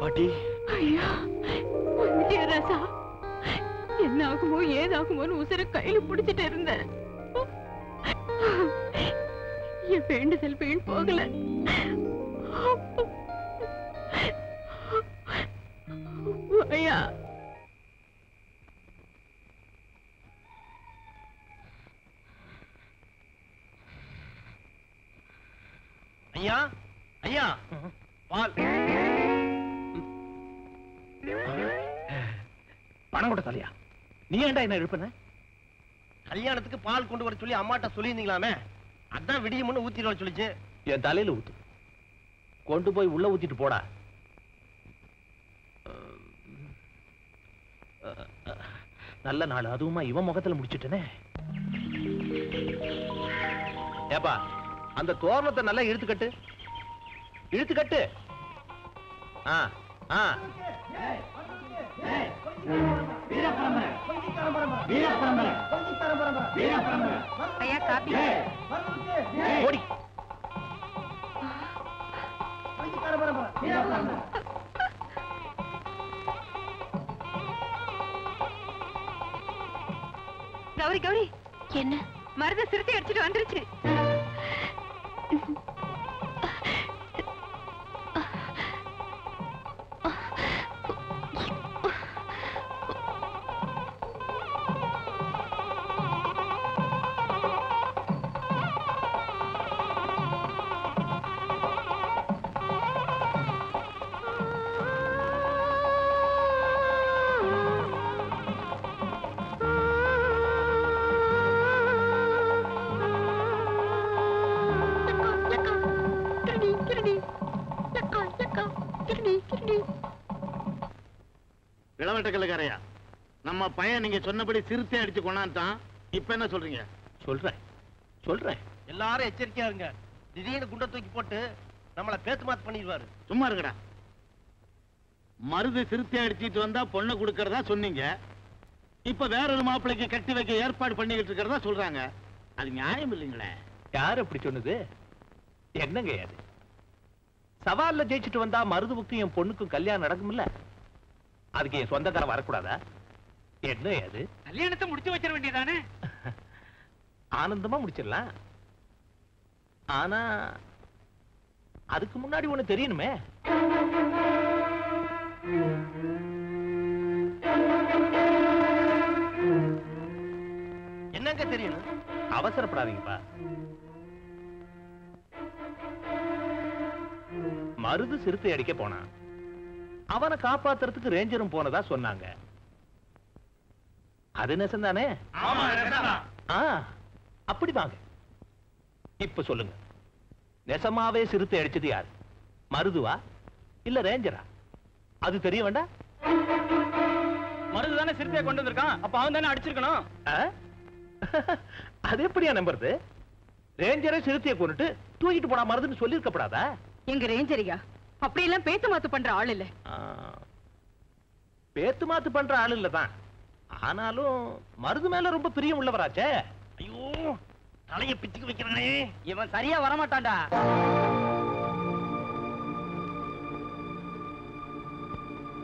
பாட்டி. ஐயா, உன்கிட்டே ராசா, என்ன ஆகுமோ ஏதாகுமோன்னு உசுர கையில பிடிச்சிட்டு இருந்தேன். என் வேண்டுதல் வீண் போகல. ஐயா, ஐயா, ஐயா, பால். பணம் கூட சொல்லியா? நீ ஏண்டா என்ன எழுப்புன? கல்யாணத்துக்கு பால் கொண்டு வர சொல்லி அம்மாட்ட சொல்லியிருந்தீங்களாமே, அதான் விடியும்னு ஊத்திட்டு வர சொல்லிச்சு. என் தலையில ஊத்து, கொண்டு போய் உள்ள ஊத்திட்டு போடா. நல்ல நாள், அதுவுமா இவன் முகத்துல முடிச்சுட்டேனே. ஏப்பா, அந்த தோரணத்தை நல்லா இழுத்துக்கட்டு, இழுத்துக்கட்டு. ஆ ஆ, கௌரி கௌரி, என்ன மருத சிறுத்தை அடிச்சுட்டு வந்துருச்சு. கள்ளக்காரையா, நம்ம பையன் நீங்க சொன்னபடி சிறுத்தை அடிச்சு கொண்டான்ட்டான். இப்ப என்ன சொல்றீங்க? சொல்றேன் சொல்றேன், எல்லாரும் எச்சரிக்கையா இருங்க. திடீர்னு குண்டை தூக்கி போட்டு நம்மள பேத்து மாத்து பண்ணிடுவாரு. சும்மா இருக்கடா. மருது சிறுத்தை அடிச்சிட்டு வந்தா பொண்ணை கொடுக்கறதா சொன்னீங்க, இப்ப வேற ஒரு மாப்பிள்ளைக்கு கட்டி வைக்க ஏற்பாடு பண்ணிக்கிட்டு இருக்கிறதா சொல்றாங்க. அது நியாயம் இல்லைங்களே. யார் அப்படி சொன்னது? என்னங்க அது? சவால்ல ஜெயிச்சுட்டு வந்தா மருதுவுக்கும் என் பொண்ணுக்கும் கல்யாணம் நடக்கும்ல, அதுக்கு என் சொந்தக்காரன் வரக்கூடாதா? என்ன அது? கல்யாணத்தை முடிச்சு வச்சிட வேண்டியதானே. ஆனந்தமா முடிச்சிடலாம். ஆனா அதுக்கு முன்னாடி ஒண்ணு தெரியணுமே. என்னங்க தெரியணும்? அவசரப்படாதீங்கப்பா. மருது சிறுத்தை அடிக்க போனா அவனை காப்பாத்துறதுக்கு ரேஞ்சரும் போனதா சொன்னாங்க. அது நெசந்தானே? அப்படி வாங்க, இப்ப சொல்லுங்க, நெசமாவே சிறுத்தை அடிச்சது யாரு? மருதுவா இல்ல ரேஞ்சரா? அது தெரிய வேண்டாம். மருதுதானே சிறுத்தையை கொண்டு வந்திருக்கான், அப்ப அவன் தானே அடிச்சிருக்கணும். அது எப்படியா நம்புறது? ரேஞ்சரை சிறுத்தையை கொண்டுட்டு தூக்கிட்டு போனா மருதுன்னு சொல்லியிருக்கப்படாதா? எங்க ரேஞ்சரியா அப்படி எல்லாம் பேத்து மாத்து பண்ற ஆள் இல்ல. பேத்து மாத்து பண்ற ஆள் இல்லதான், ஆனாலும் மருது மேல ரொம்ப பிரியம் உள்ளவராச்சே. ஐயோ, தலைய பிச்சுக்கு வைக்கிறானே, இவன் சரியா வரமாட்டான்டா.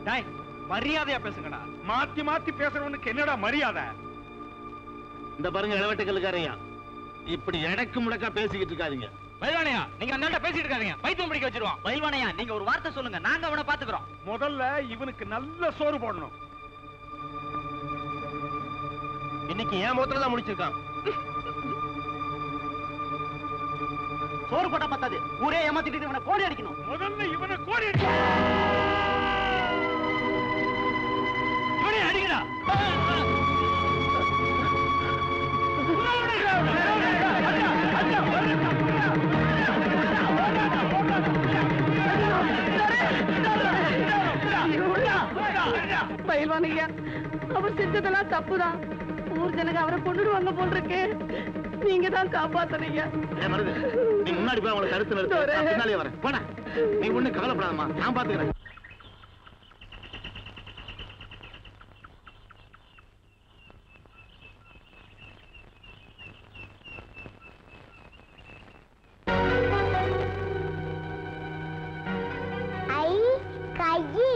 டேய், மரியாதையா பேசுங்கடா. மாத்தி மாத்தி பேசுறவனுக்கு என்னடா மரியாதை? இந்த பாருங்க இளவட்டுகளுக்காரையா, இப்படி எடக்கு முடக்கா பேசிக்கிட்டு இருக்காதீங்க. பைல்வானையா, நீங்க அண்ணாட்ட பேசிட்டு இருக்காதீங்க, பைத்தியம் பிடிக்க வச்சிருவோம். பைல்வானையா, நீங்க ஒரு வார்த்தை சொல்லுங்க, நாங்க அவனை பாத்துக்கிறோம். முதல்ல இவனுக்கு நல்ல சோறு போடணும். இன்னைக்கு ஏன் முகத்துல தான் முடிச்சிருக்கான். சோறு போட்டா பத்தாது, ஊரே ஏமாத்திட்டு இவனை கோடி அடிக்கணும். முதல்ல இவனை கோடி அடிக்கணும். இவனே அடிக்கடா. பயில்வானையா, அவர் செஞ்சதெல்லாம் தப்புதான். ஊர் ஜனங்க அவரை கொண்டுடுவாங்க போல் இருக்கு. நீங்க தான் காப்பாத்துறீங்க. முன்னாடி போய் அவங்களை கருத்து நிறுத்தாலே வரேன். போன நீ ஒண்ணு கவலைப்படாதமா, நான் பாத்துக்கிறேன். ஐயே,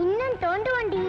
இன்னும் தோண்டு வண்டி.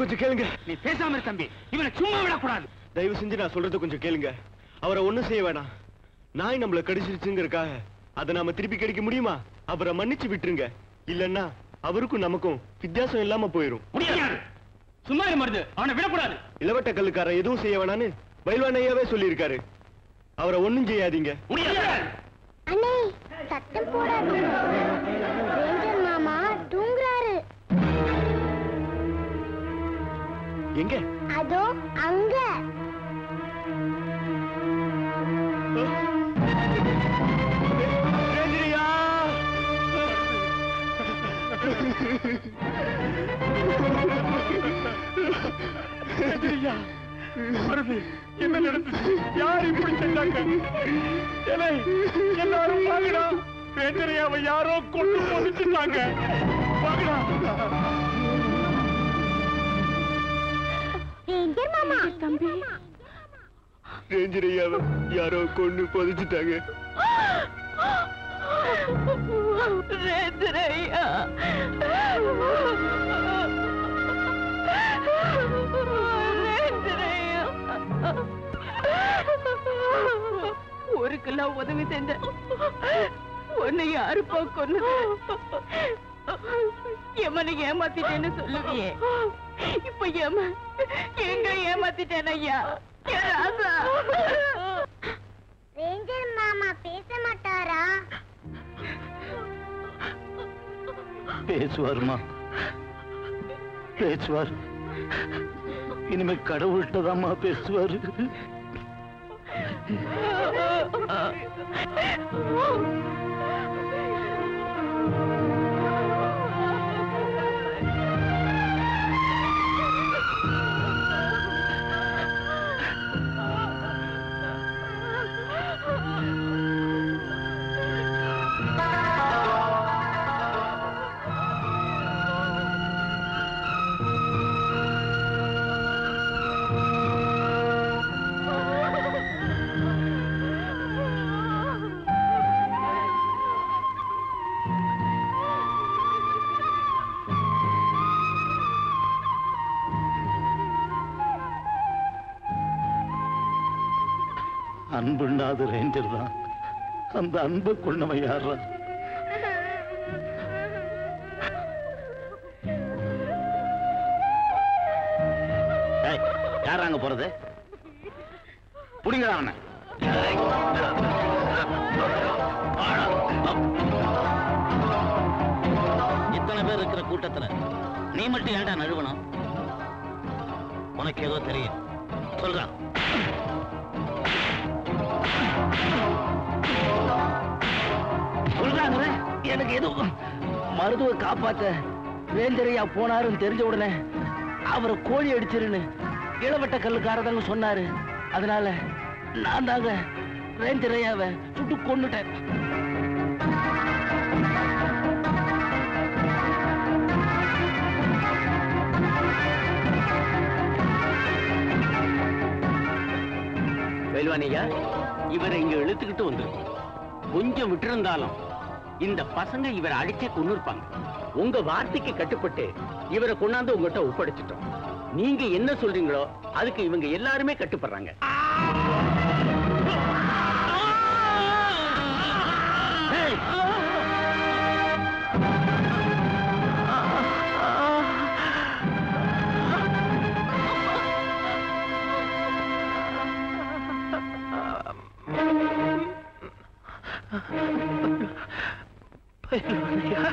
கொஞ்சம் கேளுங்க. நீ பேசாம தம்பி, இவனை சும்மா விடக்கூடாது. தயவு செஞ்சு நான் சொல்றது கொஞ்சம் கேளுங்க. அவரை ஒண்ணும் செய்ய வேணாம். நாய் நம்மள கடிச்சிருச்சுங்கிறக்காக அதை நாம திருப்பி கடிக்க முடியுமா? அவரை மன்னிச்சு விட்டுருங்க. இல்லன்னா அவருக்கும் நமக்கும் வித்தியாசம் இல்லாம போயிடும். சும்மா மருந்து அவனை விடக்கூடாது. இளவட்ட கல்லுக்கார எதுவும் செய்ய வேணான்னு பயில்வான் ஐயாவே சொல்லி இருக்காரு. அவரை ஒண்ணும் செய்யாதீங்க. எங்க? அதோ அங்க. ரேஞ்சரியா! ரேஞ்சரியா! மருதி, என்ன நடந்துச்சு? யார் இப்படி செஞ்சாங்க? என்னை எல்லாரும் பாக்குறா. ரேஞ்சரியாவை யாரோ கொண்டு போட்டுட்டாங்க. பாக்குறா. தம்பி, ரேஞ்சரையாவை யாரோ கொண்டு புதைச்சிட்டாங்க. ரேஞ்சரையா ஊருக்கெல்லாம் உதவி செஞ்ச உன்னை யாருப்பா கொண்டு எம்மனை ஏமாத்திட்டேன்னு சொல்லுவியே? இப்ப ஏமா எங்க ஏமாத்திட்டேன் ஐயா? ரேஞ்சர் மாமா பேச மாட்டாரா? பேசுவாருமா, பேசுவார். இனிமே கடவுள்கிட்டதாம்மா பேசுவாரு. அன்புண்டாது ரேஞ்சர் தான் அந்த அன்பு கொண்டவன். யாரா யாராங்க போறது? புடிங்கடா அவனை. இத்தனை பேர் இருக்கிற கூட்டத்துல நீ மட்டும் ஏன்டா நழுவணும்? உனக்கு ஏதோ தெரியும், சொல்றான். எனக்கு எதுவும் மருதுவை காப்பாத்த வேந்தரையா போனாருன்னு தெரிஞ்ச உடனே அவரை கோழி அடிச்சிருன்னு இளவட்ட கல்லுக்காரதாங்க சொன்னாரு. அதனால நான் தாங்க வேந்தரையாவை சுட்டு கொண்டுட்டேன். வேல்வானியா, இவரை இங்க இழுத்துக்கிட்டு வந்துருக்கு. கொஞ்சம் விட்டிருந்தாலும் இந்த பசங்க இவரை அடிச்சே கொண்டு இருப்பாங்க. உங்க வார்த்தைக்கு கட்டுப்பட்டு இவரை கொண்டாந்து உங்ககிட்ட ஒப்படைச்சிட்டோம். நீங்க என்ன சொல்றீங்களோ அதுக்கு இவங்க எல்லாருமே கட்டுப்படுறாங்க. பையலோனியா